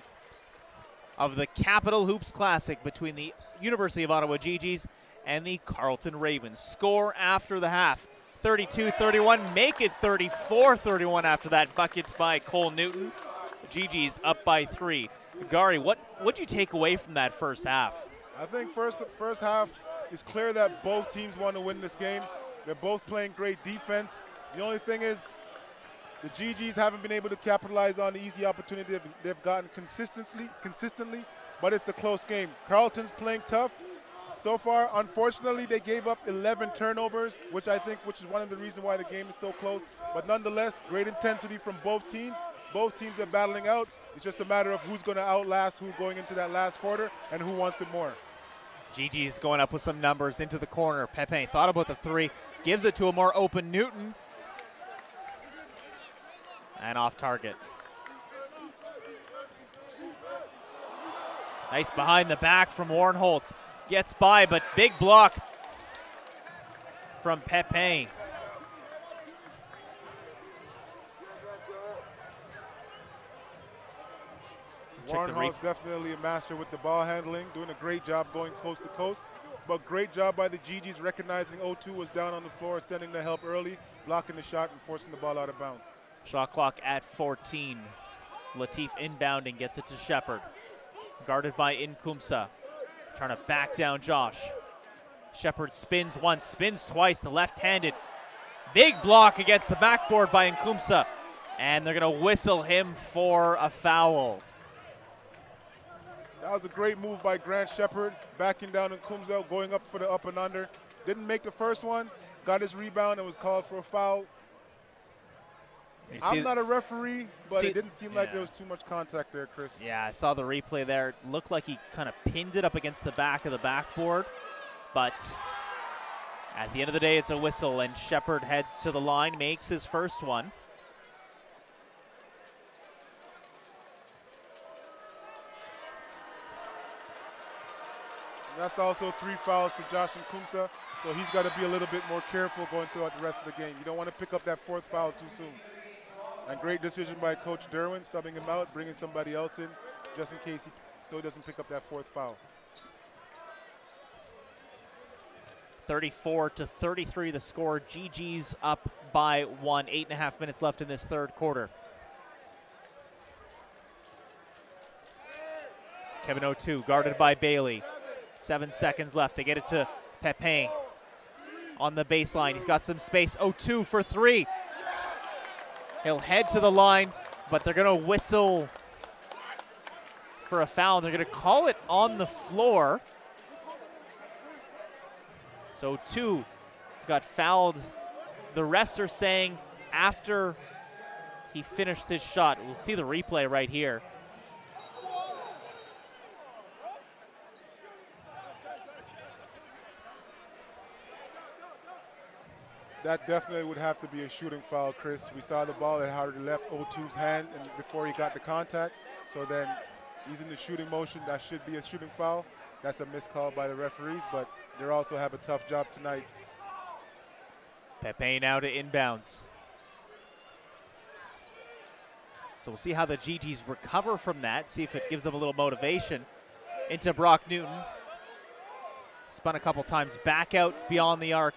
of the Capital Hoops Classic between the University of Ottawa Gee-Gees and the Carleton Ravens. Score after the half, 32-31, make it 34-31 after that bucket by Cole Newton. Gee-Gees up by 3. Gary, what'd you take away from that first half? I think first half, it's clear that both teams want to win this game. They're both playing great defense. The only thing is the Gee-Gees haven't been able to capitalize on the easy opportunity they've gotten consistently, but it's a close game. Carleton's playing tough. So far, unfortunately, they gave up 11 turnovers, which is one of the reasons why the game is so close. But nonetheless, great intensity from both teams. Both teams are battling out. It's just a matter of who's going to outlast who going into that last quarter and who wants it more. Gee-Gees going up with some numbers into the corner. Pepe thought about the three, gives it to a more open Newton. And off target. Nice behind the back from Warren Holtz. Gets by, but big block from Pepe. Warren Holtz definitely a master with the ball handling, doing a great job going coast to coast. But great job by the Gee-Gees recognizing O2 was down on the floor, sending the help early, blocking the shot and forcing the ball out of bounds. Shot clock at 14. Latif inbounding, gets it to Shepard. Guarded by Nkumsa. Trying to back down Josh. Shepard spins once, spins twice, the left-handed. Big block against the backboard by Nkumsa. And they're going to whistle him for a foul. That was a great move by Grant Shepard, backing down Nkumsa, going up for the up and under. Didn't make the first one, got his rebound and was called for a foul. I'm not a referee, but it didn't seem like there was too much contact there, Chris. Yeah, I saw the replay there. It looked like he kind of pinned it up against the back of the backboard. But at the end of the day, it's a whistle, and Shepard heads to the line, makes his first one. And that's also 3 fouls for Josh Nkumsa, so he's got to be a little bit more careful going throughout the rest of the game. You don't want to pick up that 4th foul too soon. And great decision by Coach Derwin, subbing him out, bringing somebody else in, just in case he doesn't pick up that 4th foul. 34-33 the score. Gee-Gees up by 1. 8.5 minutes left in this third quarter. Kevin O2 guarded by Bailey. 7 seconds left. They get it to Pepe on the baseline. He's got some space. O2 for 3. He'll head to the line, but they're going to whistle for a foul. They're going to call it on the floor. So O2 got fouled. The refs are saying after he finished his shot. We'll see the replay right here. That definitely would have to be a shooting foul, Chris. We saw the ball that had left O2's hand and before he got the contact. So then he's in the shooting motion. That should be a shooting foul. That's a missed call by the referees, but they also have a tough job tonight. Pepe now to inbounds. So we'll see how the Gee-Gees recover from that, see if it gives them a little motivation. Into Brock Newton. Spun a couple times, back out beyond the arc.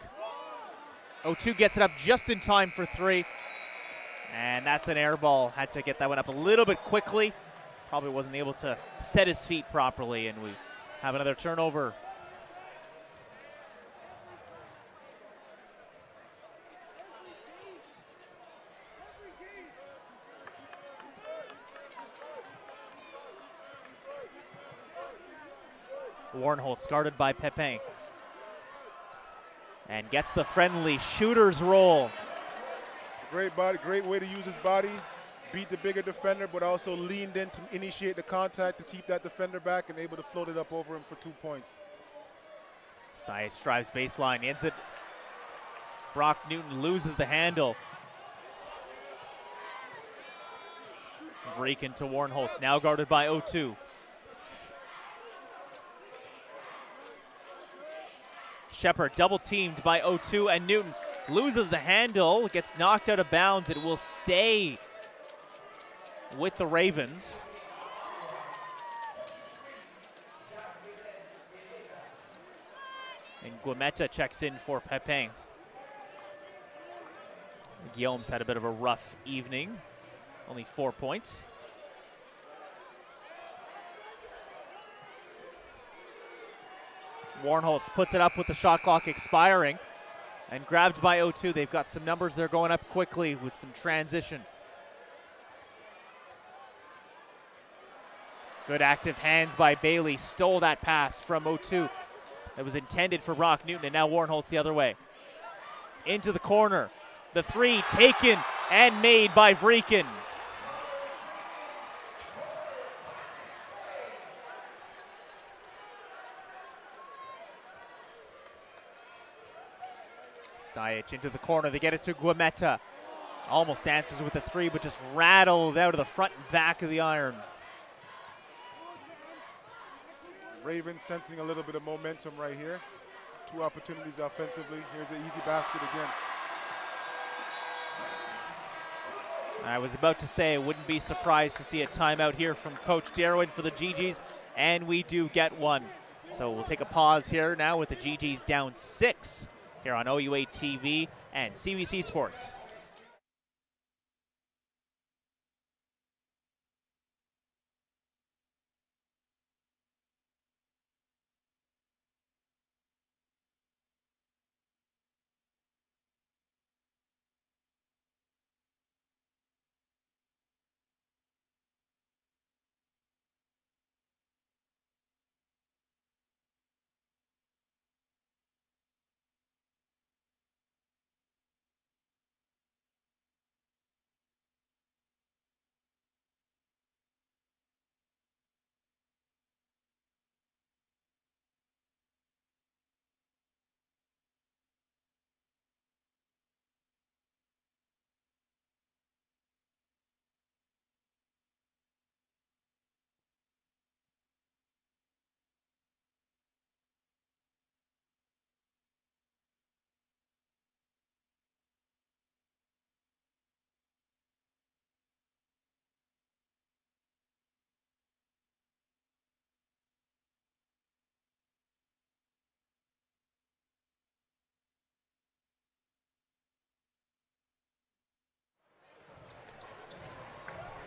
O2 gets it up just in time for 3. And that's an air ball. Had to get that one up a little bit quickly. Probably wasn't able to set his feet properly, and we have another turnover. Warnholtz guarded by Pepe. And gets the friendly shooter's roll. Great body, great way to use his body. Beat the bigger defender, but also leaned in to initiate the contact to keep that defender back and able to float it up over him for 2 points. Sajic drives baseline, ends it. Brock Newton loses the handle. Vreeken to Warnholtz, now guarded by O2. Shepard double teamed by O2 and Newton loses the handle, gets knocked out of bounds. It will stay with the Ravens. And Guimeta checks in for Pepin. Guillaume's had a bit of a rough evening. Only 4 points. Warnholtz puts it up with the shot clock expiring and grabbed by O2. They've got some numbers. They're going up quickly with some transition. Good active hands by Bailey. Stole that pass from O2. That was intended for Brock Newton, and now Warnholtz the other way. Into the corner. The three taken and made by Vreeken. Stajic into the corner. They get it to Guimeta. Almost answers with the three, but just rattled out of the front and back of the iron. Ravens sensing a little bit of momentum right here. Two opportunities offensively. Here's an easy basket again. I was about to say I wouldn't be surprised to see a timeout here from Coach Darwin for the Gee-Gees, and we do get one. So we'll take a pause here now with the Gee-Gees down 6 here on OUA.TV and CBC Sports.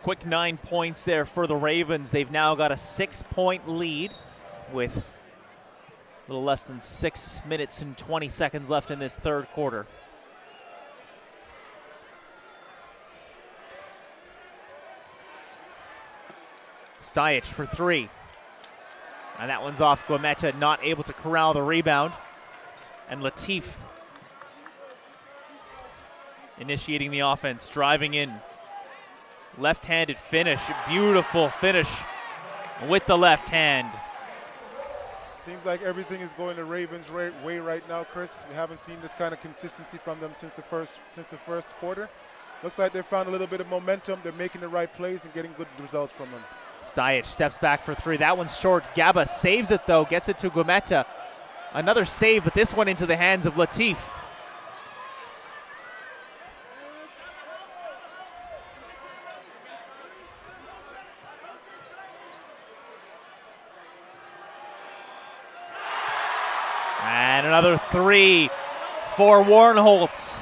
Quick 9 points there for the Ravens. They've now got a 6-point lead with a little less than 6 minutes and 20 seconds left in this third quarter. Stajic for three. And that one's off Guimeta, not able to corral the rebound. And Latif initiating the offense, driving in. Left-handed finish, beautiful finish with the left hand. Seems like everything is going the Ravens' way right now, Chris. We haven't seen this kind of consistency from them since the first quarter. Looks like they found a little bit of momentum. They're making the right plays and getting good results from them. Stajic steps back for three. That one's short. Gaba saves it though, gets it to Guimeta. Another save, but this one into the hands of Latif. Another three for Warnholtz.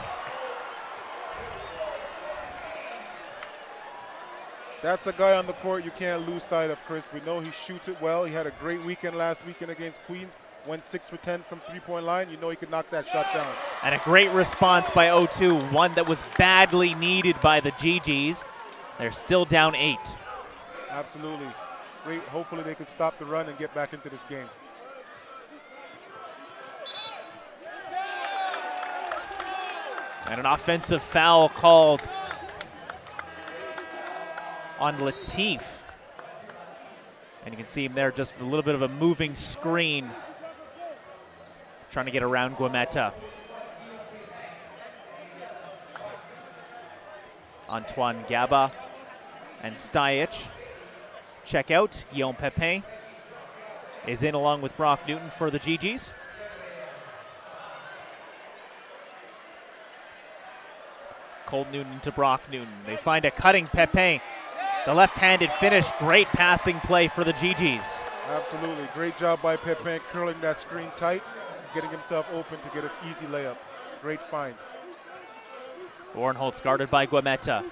That's a guy on the court you can't lose sight of, Chris. We know he shoots it well. He had a great weekend last weekend against Queens. Went 6 for 10 from three-point line. You know he could knock that shot down. And a great response by O2, one that was badly needed by the Gee-Gees. They're still down 8. Absolutely. Great. Hopefully they can stop the run and get back into this game. And an offensive foul called on Latif. And you can see him there, just a little bit of a moving screen, trying to get around Guimeta. Antoine Gaba and Stajic check out. Guillaume Pepin is in along with Brock Newton for the Gee-Gees. Cole Newton to Brock Newton. They find a cutting Pepin. The left-handed finish, great passing play for the Gee-Gees. Absolutely, great job by Pepin curling that screen tight, getting himself open to get an easy layup. Great find. Bornholtz guarded by Guametta.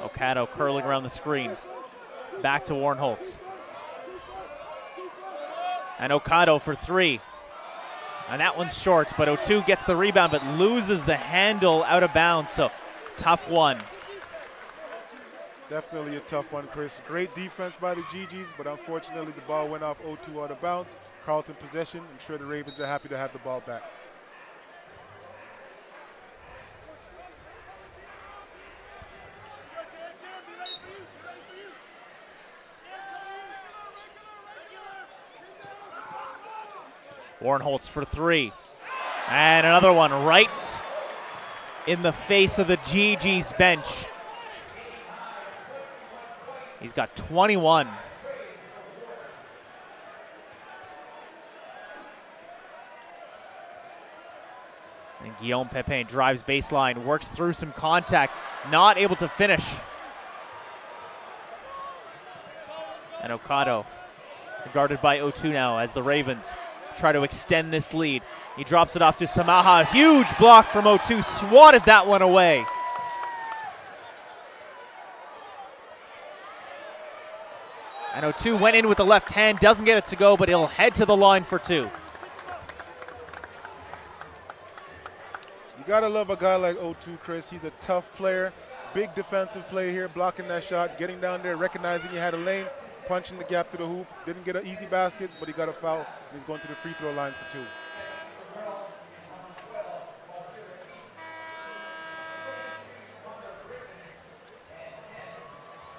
Ocado curling around the screen. Back to Warnholtz. And Ocado for three. And that one's short, but O2 gets the rebound, but loses the handle out of bounds, so tough one. Definitely a tough one, Chris. Great defense by the Gee-Gees, but unfortunately the ball went off O2 out of bounds. Carleton possession. I'm sure the Ravens are happy to have the ball back. Warnholtz for three. And another one right in the face of the Gee-Gees bench. He's got 21. And Guillaume Pepin drives baseline, works through some contact, not able to finish. And Ocado guarded by O2 now as the Ravens try to extend this lead. He drops it off to Samaha. Huge block from O2. Swatted that one away. And O2 went in with the left hand. Doesn't get it to go, but he'll head to the line for two. You got to love a guy like O2, Chris. He's a tough player. Big defensive play here, blocking that shot, getting down there, recognizing he had a lane, punching the gap to the hoop. Didn't get an easy basket, but he got a foul, and he's going to the free throw line for two.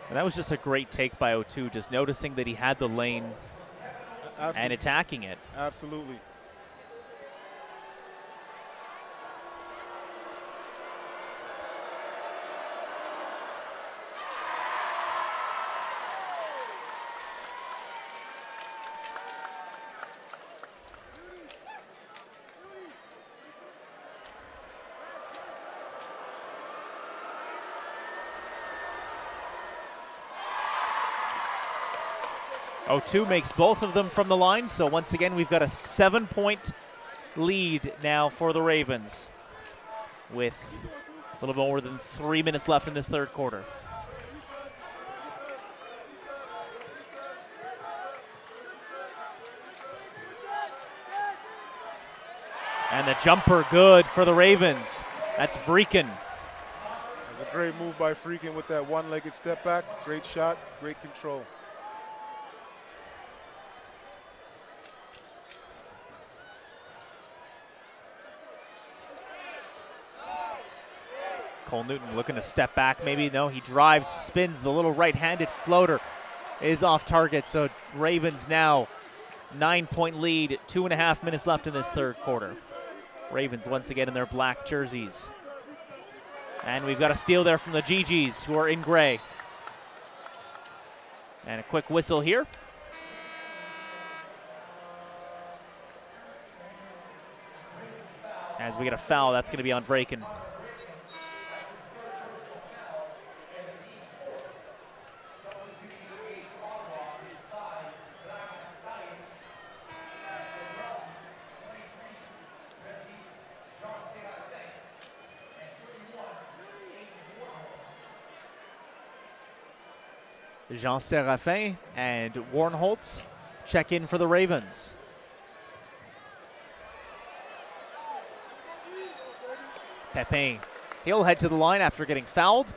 And that was just a great take by O2, just noticing that he had the lane and attacking it. Absolutely. O2 makes both of them from the line, so once again we've got a 7-point lead now for the Ravens with a little more than 3 minutes left in this third quarter. And the jumper good for the Ravens. That's Vreeken. That's a great move by Vreeken with that one-legged step back. Great shot, great control. Cole Newton looking to step back, maybe. No, he drives, spins. The little right-handed floater is off target. So Ravens now 9-point lead, 2.5 minutes left in this third quarter. Ravens once again in their black jerseys. And we've got a steal there from the Gee-Gees, who are in gray. And a quick whistle here. As we get a foul, that's going to be on Vreeken. Jean-Séraphin and Warnholtz check in for the Ravens. Pepin, he'll head to the line after getting fouled.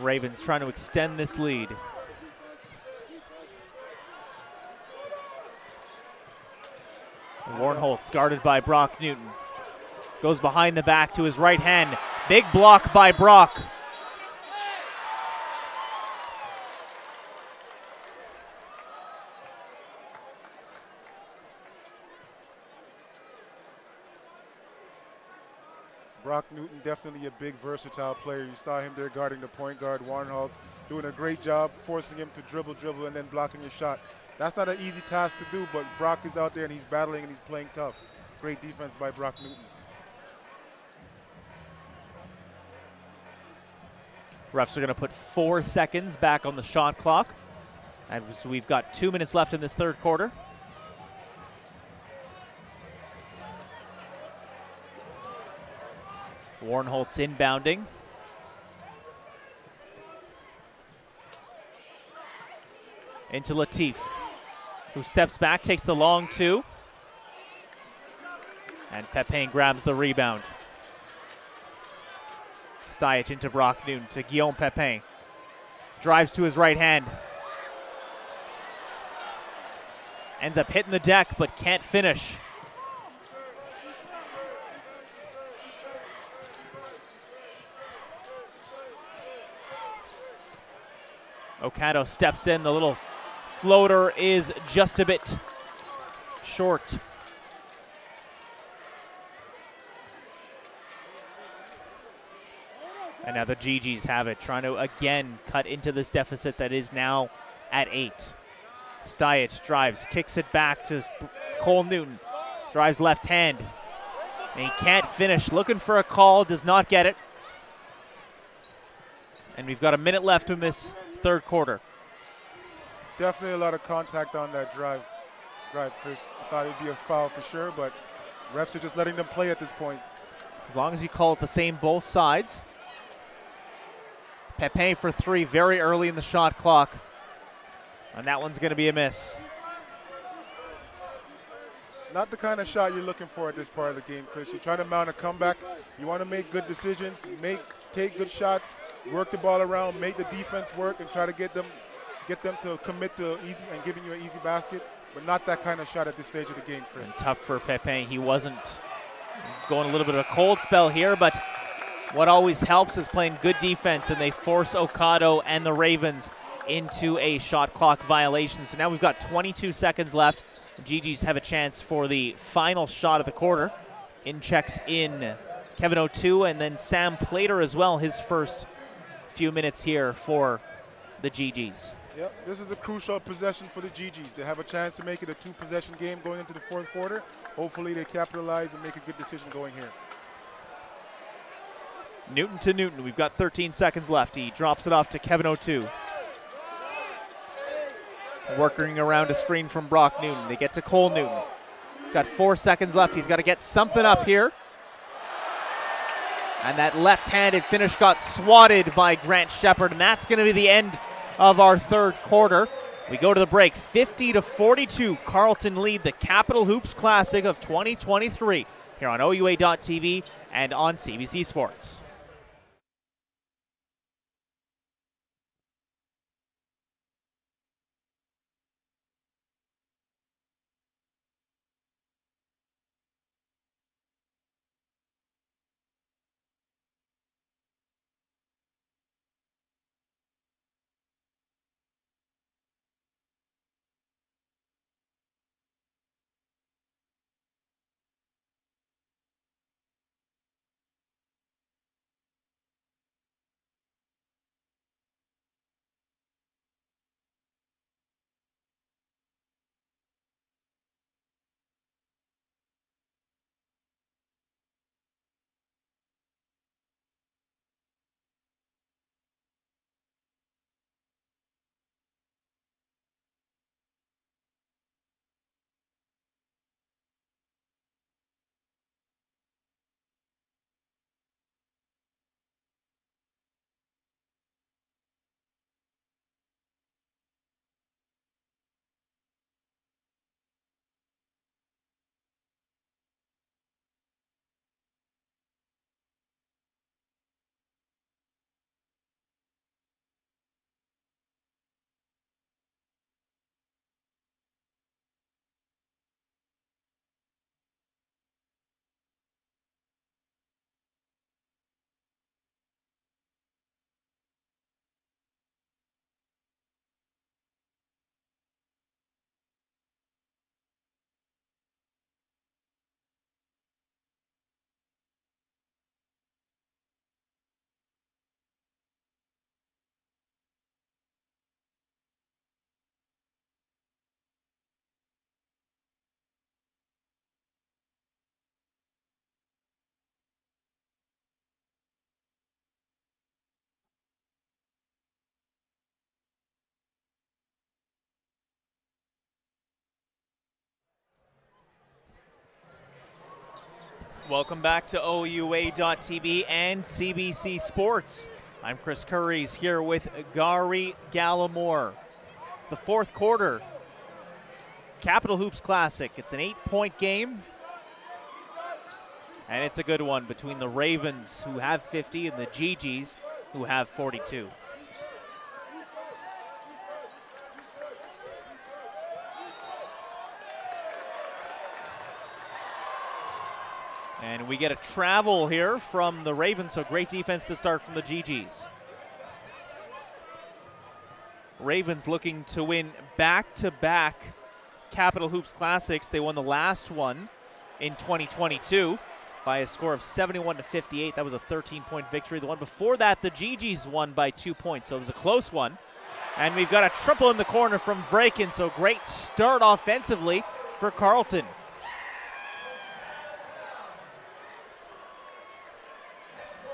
Ravens trying to extend this lead. Warnholtz guarded by Brock Newton. Goes behind the back to his right hand. Big block by Brock. Brock Newton, definitely a big, versatile player. You saw him there guarding the point guard, Warnholtz, doing a great job, forcing him to dribble, and then blocking your shot. That's not an easy task to do, but Brock is out there, and he's battling, and he's playing tough. Great defense by Brock Newton. Refs are going to put 4 seconds back on the shot clock, as we've got 2 minutes left in this third quarter. Warnholtz inbounding. Into Latif, who steps back, takes the long two. And Pepin grabs the rebound. Stajic into Brock Newton to Guillaume Pepin. Drives to his right hand. Ends up hitting the deck, but can't finish. Okado steps in. The little floater is just a bit short. And now the Gee-Gees have it, trying to again cut into this deficit that is now at 8. Stajic drives, kicks it back to Cole Newton. Drives left hand. And he can't finish. Looking for a call, does not get it. And we've got a minute left in this third quarter. Definitely a lot of contact on that drive, Chris. I thought it would be a foul for sure, but refs are just letting them play at this point. As long as you call it the same both sides. Pepin for three very early in the shot clock. And that one's going to be a miss. Not the kind of shot you're looking for at this part of the game, Chris. You're trying to mount a comeback. You want to make good decisions, take good shots, work the ball around, make the defense work, and try to get them to commit to easy and giving you an easy basket, but not that kind of shot at this stage of the game, Chris. And tough for Pepin. He wasn't going a little bit of a cold spell here, but what always helps is playing good defense, and they force Okado and the Ravens into a shot clock violation. So now we've got 22 seconds left. The Gee-Gees have a chance for the final shot of the quarter. In checks in Kevin O'Toole, and then Sam Plater as well, his first few minutes here for the Gee-Gees. Yep, this is a crucial possession for the Gee-Gees. They have a chance to make it a two-possession game going into the fourth quarter. Hopefully they capitalize and make a good decision going here. Newton to Newton. We've got 13 seconds left. He drops it off to Kevin O'Toole. Working around a screen from Brock Newton. They get to Cole Newton. Got 4 seconds left. He's got to get something up here. And that left-handed finish got swatted by Grant Shepherd, and that's going to be the end of our third quarter. We go to the break. 50-42, Carleton lead the Capital Hoops Classic of 2023 here on OUA.TV and on CBC Sports. Welcome back to OUA.TV and CBC Sports. I'm Chris Curries here with Gary Gallimore. It's the fourth quarter. Capital Hoops Classic. It's an 8-point game. And it's a good one between the Ravens, who have 50, and the Gee-Gees, who have 42. And we get a travel here from the Ravens, so great defense to start from the Gee-Gees. Ravens looking to win back-to-back Capital Hoops Classics. They won the last one in 2022 by a score of 71-58. That was a 13-point victory. The one before that, the Gee-Gees won by 2 points, so it was a close one. And we've got a triple in the corner from Vraken, so great start offensively for Carleton.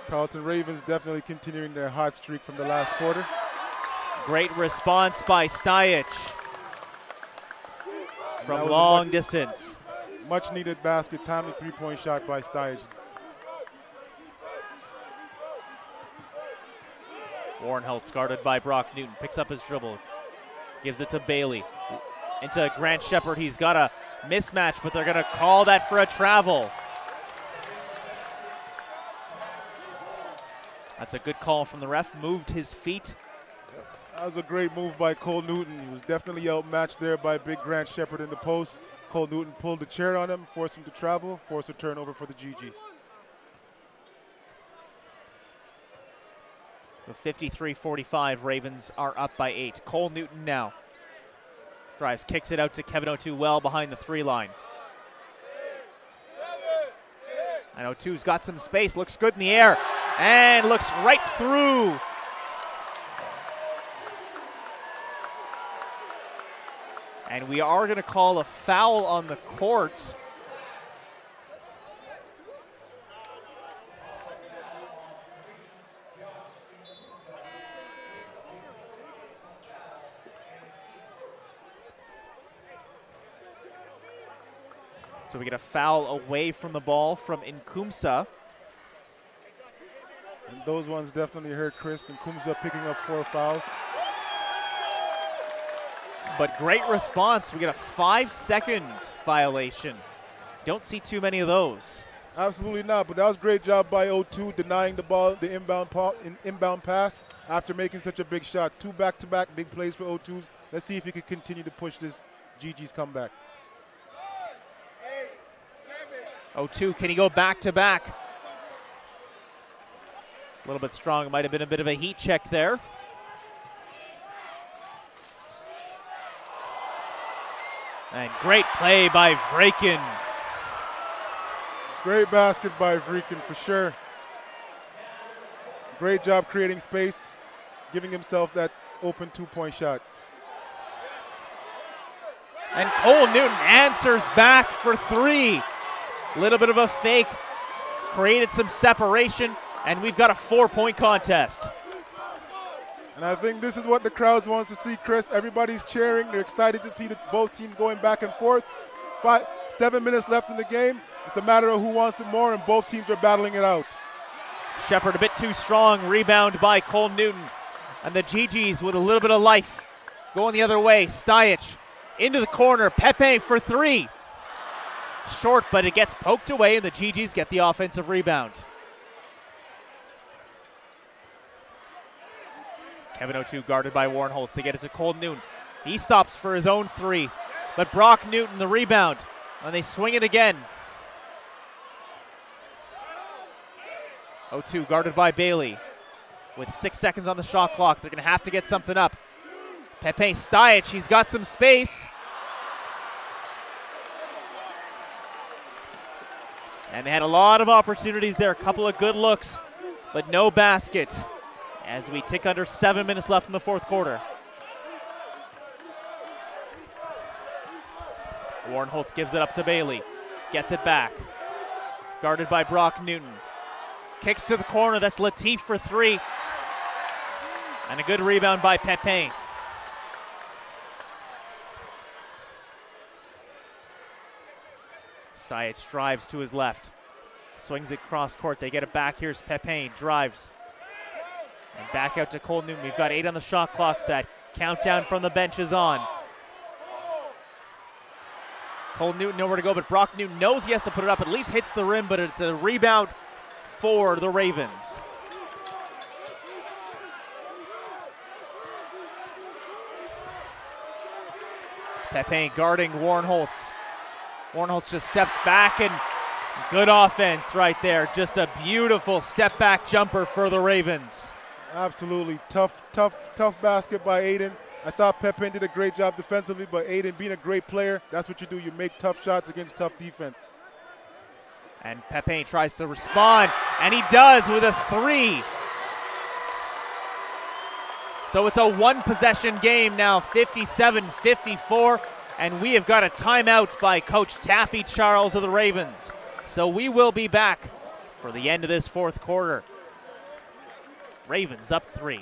Carleton Ravens definitely continuing their hot streak from the last quarter. Great response by Stajic from long distance. Much needed basket, timely three-point shot by Stajic. Warnholtz guarded by Brock Newton, picks up his dribble, gives it to Bailey. Into Grant Shepherd, he's got a mismatch, but they're gonna call that for a travel. That's a good call from the ref, moved his feet. That was a great move by Cole Newton. He was definitely outmatched there by big Grant Shepherd in the post. Cole Newton pulled the chair on him, forced him to travel, forced a turnover for the Gee-Gees. So 53-45, Ravens are up by 8. Cole Newton now drives, kicks it out to Kevin O'Too, well behind the three line. And O'Too's got some space, looks good in the air. And looks right through. And we are going to call a foul on the court. So we get a foul away from the ball from Nkumsa. And those ones definitely hurt, Chris. And Nkumsa picking up 4 fouls. But great response. We get a 5-second violation. Don't see too many of those. Absolutely not. But that was a great job by O'Too denying the ball, the inbound pass after making such a big shot. 2 back-to-back big plays for O'Too's. Let's see if he can continue to push this Gee-Gees comeback. O'Too, can he go back-to-back? A little bit strong, it might have been a bit of a heat check there. And great play by Vraken. Great basket by Vraken for sure. Great job creating space, giving himself that open 2-point shot. And Cole Newton answers back for 3. A little bit of a fake, created some separation. And we've got a 4-point contest. And I think this is what the crowds wants to see, Chris. Everybody's cheering. They're excited to see both teams going back and forth. 7 minutes left in the game. It's a matter of who wants it more, and both teams are battling it out. Shepherd a bit too strong. Rebound by Cole Newton. And the Gee-Gees with a little bit of life going the other way. Stajic into the corner. Pepe for 3. Short, but it gets poked away, and the Gee-Gees get the offensive rebound. Kevin O'Too guarded by Warnholtz. They get it to Cole Newton. He stops for his own 3. But Brock Newton, the rebound. And they swing it again. O'Too guarded by Bailey. With 6 seconds on the shot clock, they're going to have to get something up. Pepe Stajic, he's got some space. And they had a lot of opportunities there. A couple of good looks, but no basket. As we tick under 7 minutes left in the fourth quarter. Warnholtz gives it up to Bailey. Gets it back. Guarded by Brock Newton. Kicks to the corner. That's Latif for 3. And a good rebound by Pepe. Stajic drives to his left. Swings it cross court. They get it back. Here's Pepin. Drives. And back out to Cole Newman. We've got 8 on the shot clock. That countdown from the bench is on. Cole Newton nowhere to go, but Brock Newton knows he has to put it up, at least hits the rim, but it's a rebound for the Ravens. Pepin guarding Warnholtz. Warnholtz just steps back, and good offense right there. Just a beautiful step back jumper for the Ravens. Absolutely tough basket by Aiden. I thought Pepin did a great job defensively, but Aiden, being a great player, that's what you do. You make tough shots against tough defense. And Pepin tries to respond, and he does with a three. So it's a one-possession game now, 57-54, and we have got a timeout by Coach Taffy Charles of the Ravens. So we will be back for the end of this fourth quarter. Ravens up 3.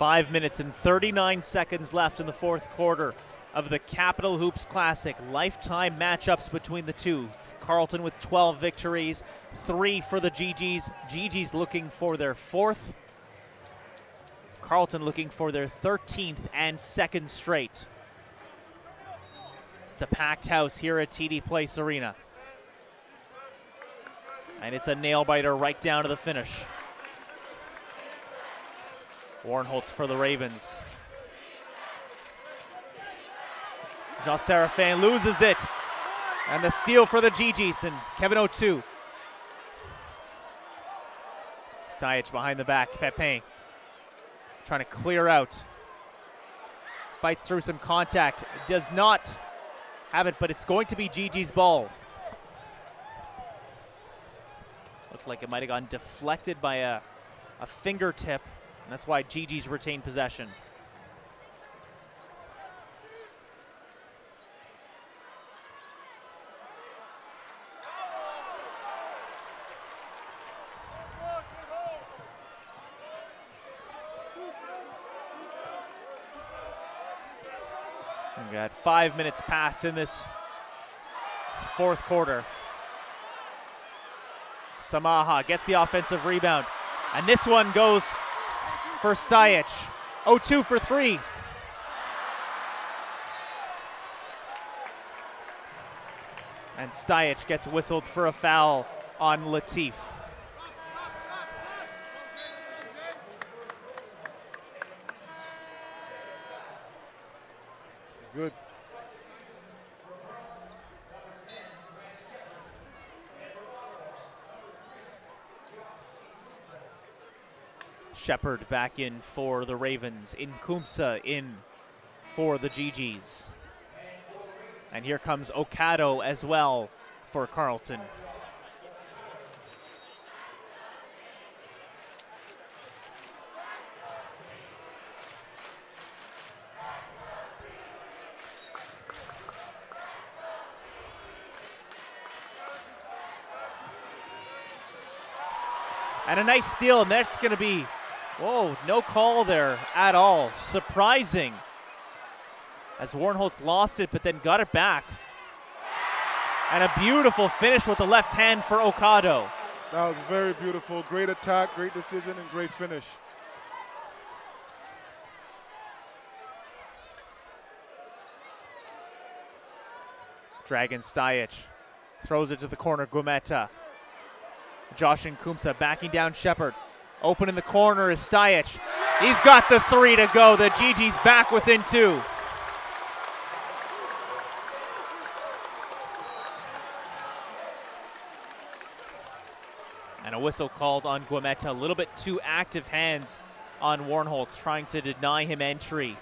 Five minutes and 39 seconds left in the fourth quarter of the Capital Hoops Classic. Lifetime matchups between the two. Carleton with 12 victories, 3 for the Gee-Gees. Gee-Gees looking for their 4th. Carleton looking for their 13th and 2nd straight. It's a packed house here at TD Place Arena. And it's a nail-biter right down to the finish. Warnholtz for the Ravens. Jean-Séraphin loses it. And the steal for the Gee-Gees and Kevin O'Too. Stajic behind the back. Pepin trying to clear out. Fights through some contact. Does not have it, but it's going to be Gee-Gees' ball. Looked like it might have gone deflected by a fingertip. And that's why Gee-Gees retain possession. We've got 5 minutes passed in this fourth quarter. Samaha gets the offensive rebound. And this one goes for Stajic. O'Too for 3. And Stajic gets whistled for a foul on Latif. This is good. Shepard back in for the Ravens. Nkumsa in for the Gee-Gees. And here comes Okado as well for Carleton. And a nice steal, and that's going to be... Whoa, no call there at all. Surprising. As Warnholtz lost it, but then got it back. And a beautiful finish with the left hand for Okado. That was very beautiful. Great attack, great decision, and great finish. Dragon Stajic throws it to the corner, Gumeta. Josh Nkumsa backing down Shepard. Open in the corner is Stajic. He's got the three to go. The Gee-Gees back within two. And a whistle called on Gumeta. A little bit too active hands on Warnholtz, trying to deny him entry.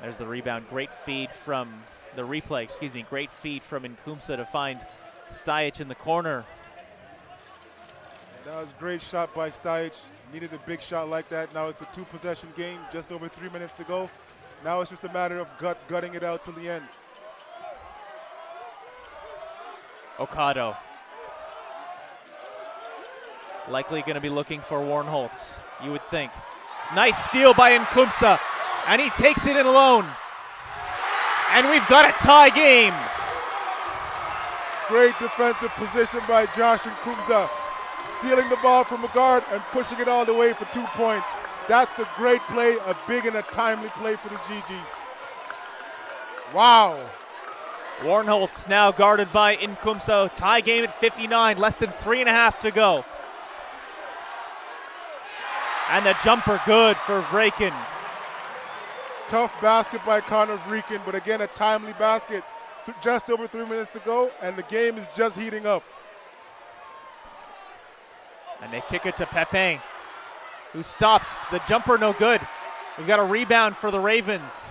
There's the rebound. Great feed from the replay, excuse me. Great feed from Nkumsa to find Stajic in the corner. That was a great shot by Stajic. Needed a big shot like that. Now it's a two-possession game, just over 3 minutes to go. Now it's just a matter of gutting it out till the end. Okado. Likely going to be looking for Warnholtz, you would think. Nice steal by Nkumsa, and he takes it in alone. And we've got a tie game. Great defensive position by Josh Nkumsa, stealing the ball from a guard and pushing it all the way for 2 points. That's a great play, a big and a timely play for the Gee-Gees. Wow. Warnholtz now guarded by Nkumsa. Tie game at 59, less than 3.5 to go. And the jumper good for Vreeken. Tough basket by Connor Vreeken, but again, a timely basket. Just over 3 minutes to go, and the game is just heating up. And they kick it to Pepin, who stops. The jumper no good. We've got a rebound for the Ravens.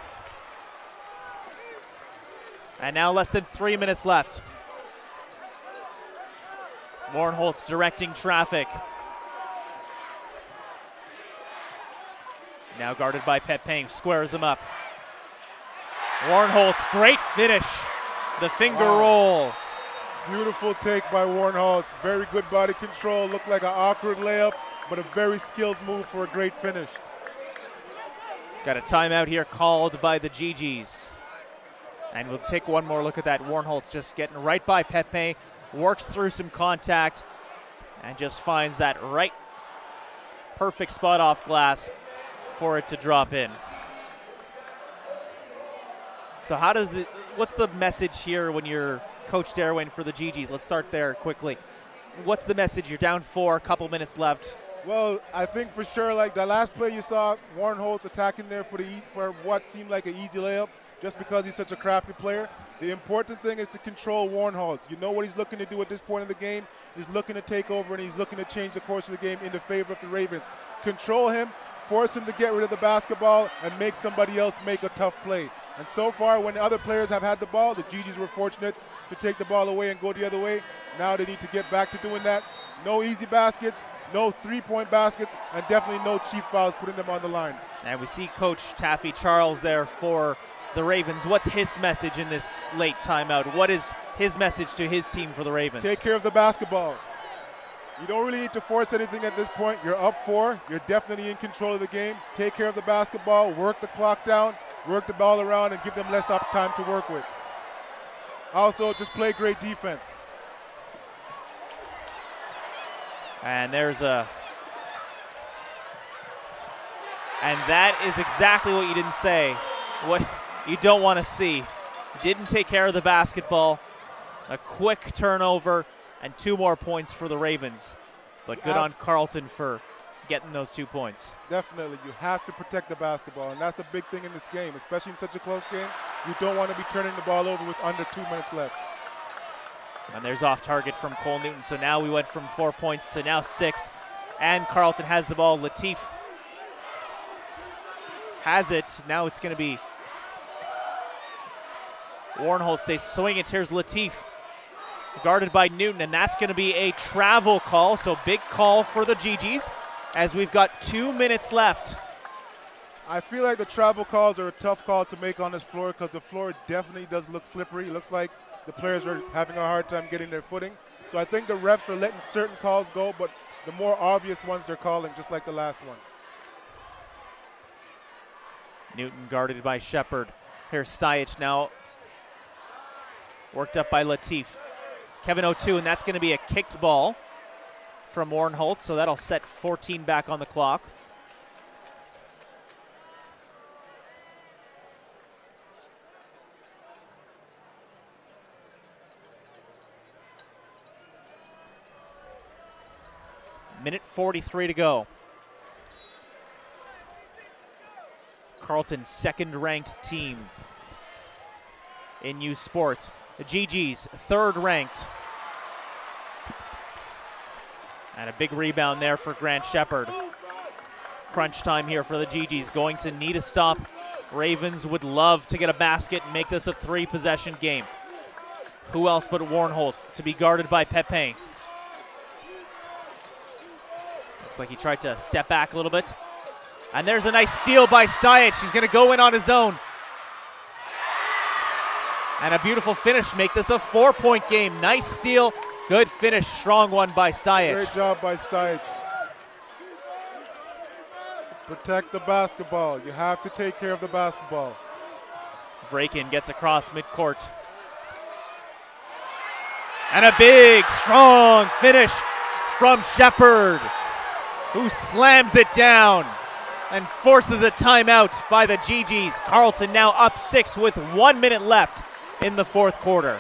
And now less than 3 minutes left. Warnholtz directing traffic. Now guarded by Pepin, squares him up. Warnholtz, great finish. The finger roll. Beautiful take by Warnholtz. Very good body control. Looked like an awkward layup, but a very skilled move for a great finish. Got a timeout here called by the Gee-Gees. And we'll take one more look at that. Warnholtz just getting right by Pepin, works through some contact, and just finds that right perfect spot off glass for it to drop in. So how does the, what's the message here when you're Coach Derwin for the Gee-Gees? Let's start there quickly. What's the message? You're down four, a couple minutes left. Well, I think for sure, like the last play you saw, Warnholtz attacking there for what seemed like an easy layup. Just because he's such a crafty player. The important thing is to control Warnholtz. You know what he's looking to do at this point in the game. He's looking to take over, and he's looking to change the course of the game into favor of the Ravens. Control him, force him to get rid of the basketball, and make somebody else make a tough play. And so far, when the other players have had the ball, the Gee-Gees were fortunate to take the ball away and go the other way. Now they need to get back to doing that. No easy baskets, no three-point baskets, and definitely no cheap fouls putting them on the line. And we see Coach Taffy Charles there for the Ravens. What's his message in this late timeout? What is his message to his team for the Ravens? Take care of the basketball. You don't really need to force anything at this point. You're up four. You're definitely in control of the game. Take care of the basketball, work the clock down, work the ball around, and give them less time to work with. Also, just play great defense. And there's a... And that is exactly what you didn't say. What you don't want to see. Didn't take care of the basketball. A quick turnover and 2 more points for the Ravens. But good on Carleton for getting those 2 points. Definitely. You have to protect the basketball, and that's a big thing in this game, especially in such a close game. You don't want to be turning the ball over with under 2 minutes left. And there's off target from Cole Newton. So now we went from 4 points to now 6. And Carleton has the ball. Latif has it. Now it's going to be Warnholtz. They swing it. Here's Latif, guarded by Newton, and that's going to be a travel call. So big call for the Gee-Gees as we've got 2 minutes left. I feel like the travel calls are a tough call to make on this floor because the floor definitely does look slippery. It looks like the players are having a hard time getting their footing. So I think the refs are letting certain calls go, but the more obvious ones they're calling, just like the last one. Newton guarded by Shepard. Here's Stajic now Worked up by Latif. Kevin O'Toole, and that's going to be a kicked ball from Warren Holt, so that'll set 14 back on the clock. Minute 43 to go. Carleton's second-ranked team in U Sports. The Gee-Gees, third-ranked. And a big rebound there for Grant Shepherd. Crunch time here for the Gee-Gees. Going to need a stop. Ravens would love to get a basket and make this a three-possession game. Who else but Warnholtz to be guarded by Pepin. Looks like he tried to step back a little bit. And there's a nice steal by Stajic. He's going to go in on his own. And a beautiful finish. Make this a four-point game. Nice steal. Good finish. Strong one by Stajic. Great job by Stajic. Protect the basketball. You have to take care of the basketball. Vrakin gets across midcourt. And a big, strong finish from Shepherd, who slams it down and forces a timeout by the Gee-Gees. Carleton now up 6 with 1 minute left in the fourth quarter.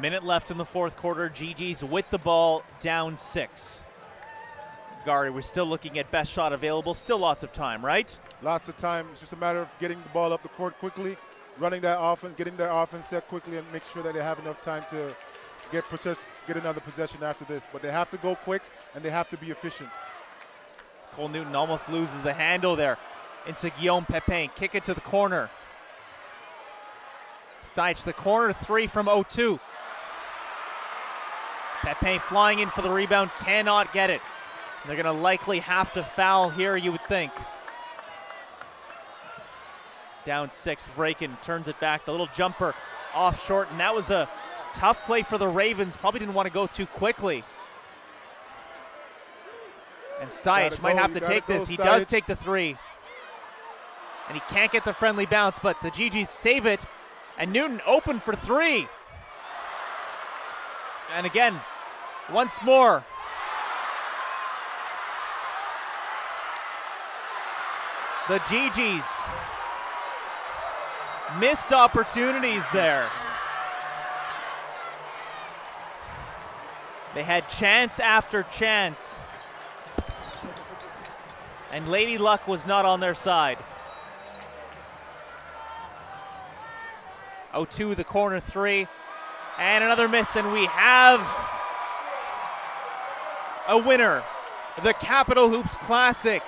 Minute left in the fourth quarter. Gee-Gees with the ball, down 6. Gary, we're still looking at best shot available. Still lots of time, right? Lots of time. It's just a matter of getting the ball up the court quickly, running that offense, getting their offense set quickly, and make sure that they have enough time to get another possession after this. But they have to go quick, and they have to be efficient. Cole Newton almost loses the handle there into Guillaume Pepin. Kick it to the corner. Stajic, the corner three from O'Toole. Pepin flying in for the rebound, cannot get it. They're going to likely have to foul here, you would think. Down 6, Vrakin turns it back. The little jumper off short, and that was a tough play for the Ravens. Probably didn't want to go too quickly. And Stajic might have to take this. He does take the three. And he can't get the friendly bounce, but the Gee-Gees save it. And Newton open for three. And again, once more. The Gee-Gees. Missed opportunities there. They had chance after chance. And Lady Luck was not on their side. O'Toole, the corner three. And another miss, and we have a winner. The Capital Hoops Classic,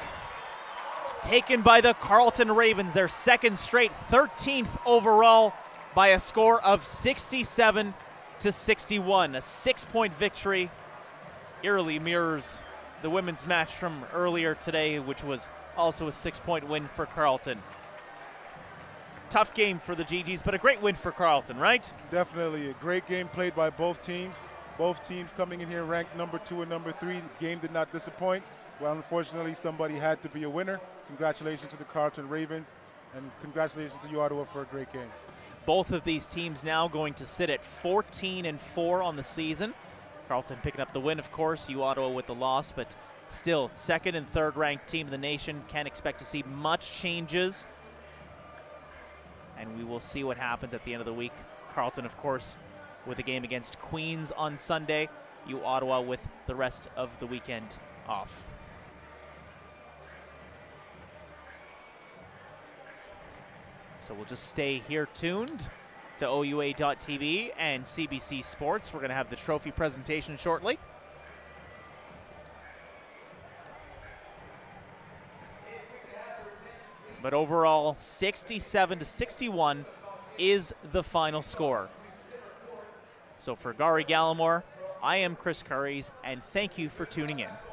taken by the Carleton Ravens, their second straight, 13th overall, by a score of 67-61. A 6-point victory eerily mirrors the women's match from earlier today, which was also a 6-point win for Carleton. Tough game for the Gee-Gees, but a great win for Carleton, right? Definitely. A great game played by both teams. Both teams coming in here ranked #2 and #3. The game did not disappoint. Well, unfortunately, somebody had to be a winner. Congratulations to the Carleton Ravens, and congratulations to you, Ottawa, for a great game. Both of these teams now going to sit at 14-4 on the season. Carleton picking up the win, of course, U Ottawa with the loss, but still second and third ranked team in the nation. Can't expect to see much changes. And we will see what happens at the end of the week. Carleton, of course, with a game against Queens on Sunday. U Ottawa with the rest of the weekend off. So we'll just stay here tuned to OUA.TV and CBC Sports. We're going to have the trophy presentation shortly. But overall, 67-61 is the final score. So for Gary Gallimore, I am Chris Curries, and thank you for tuning in.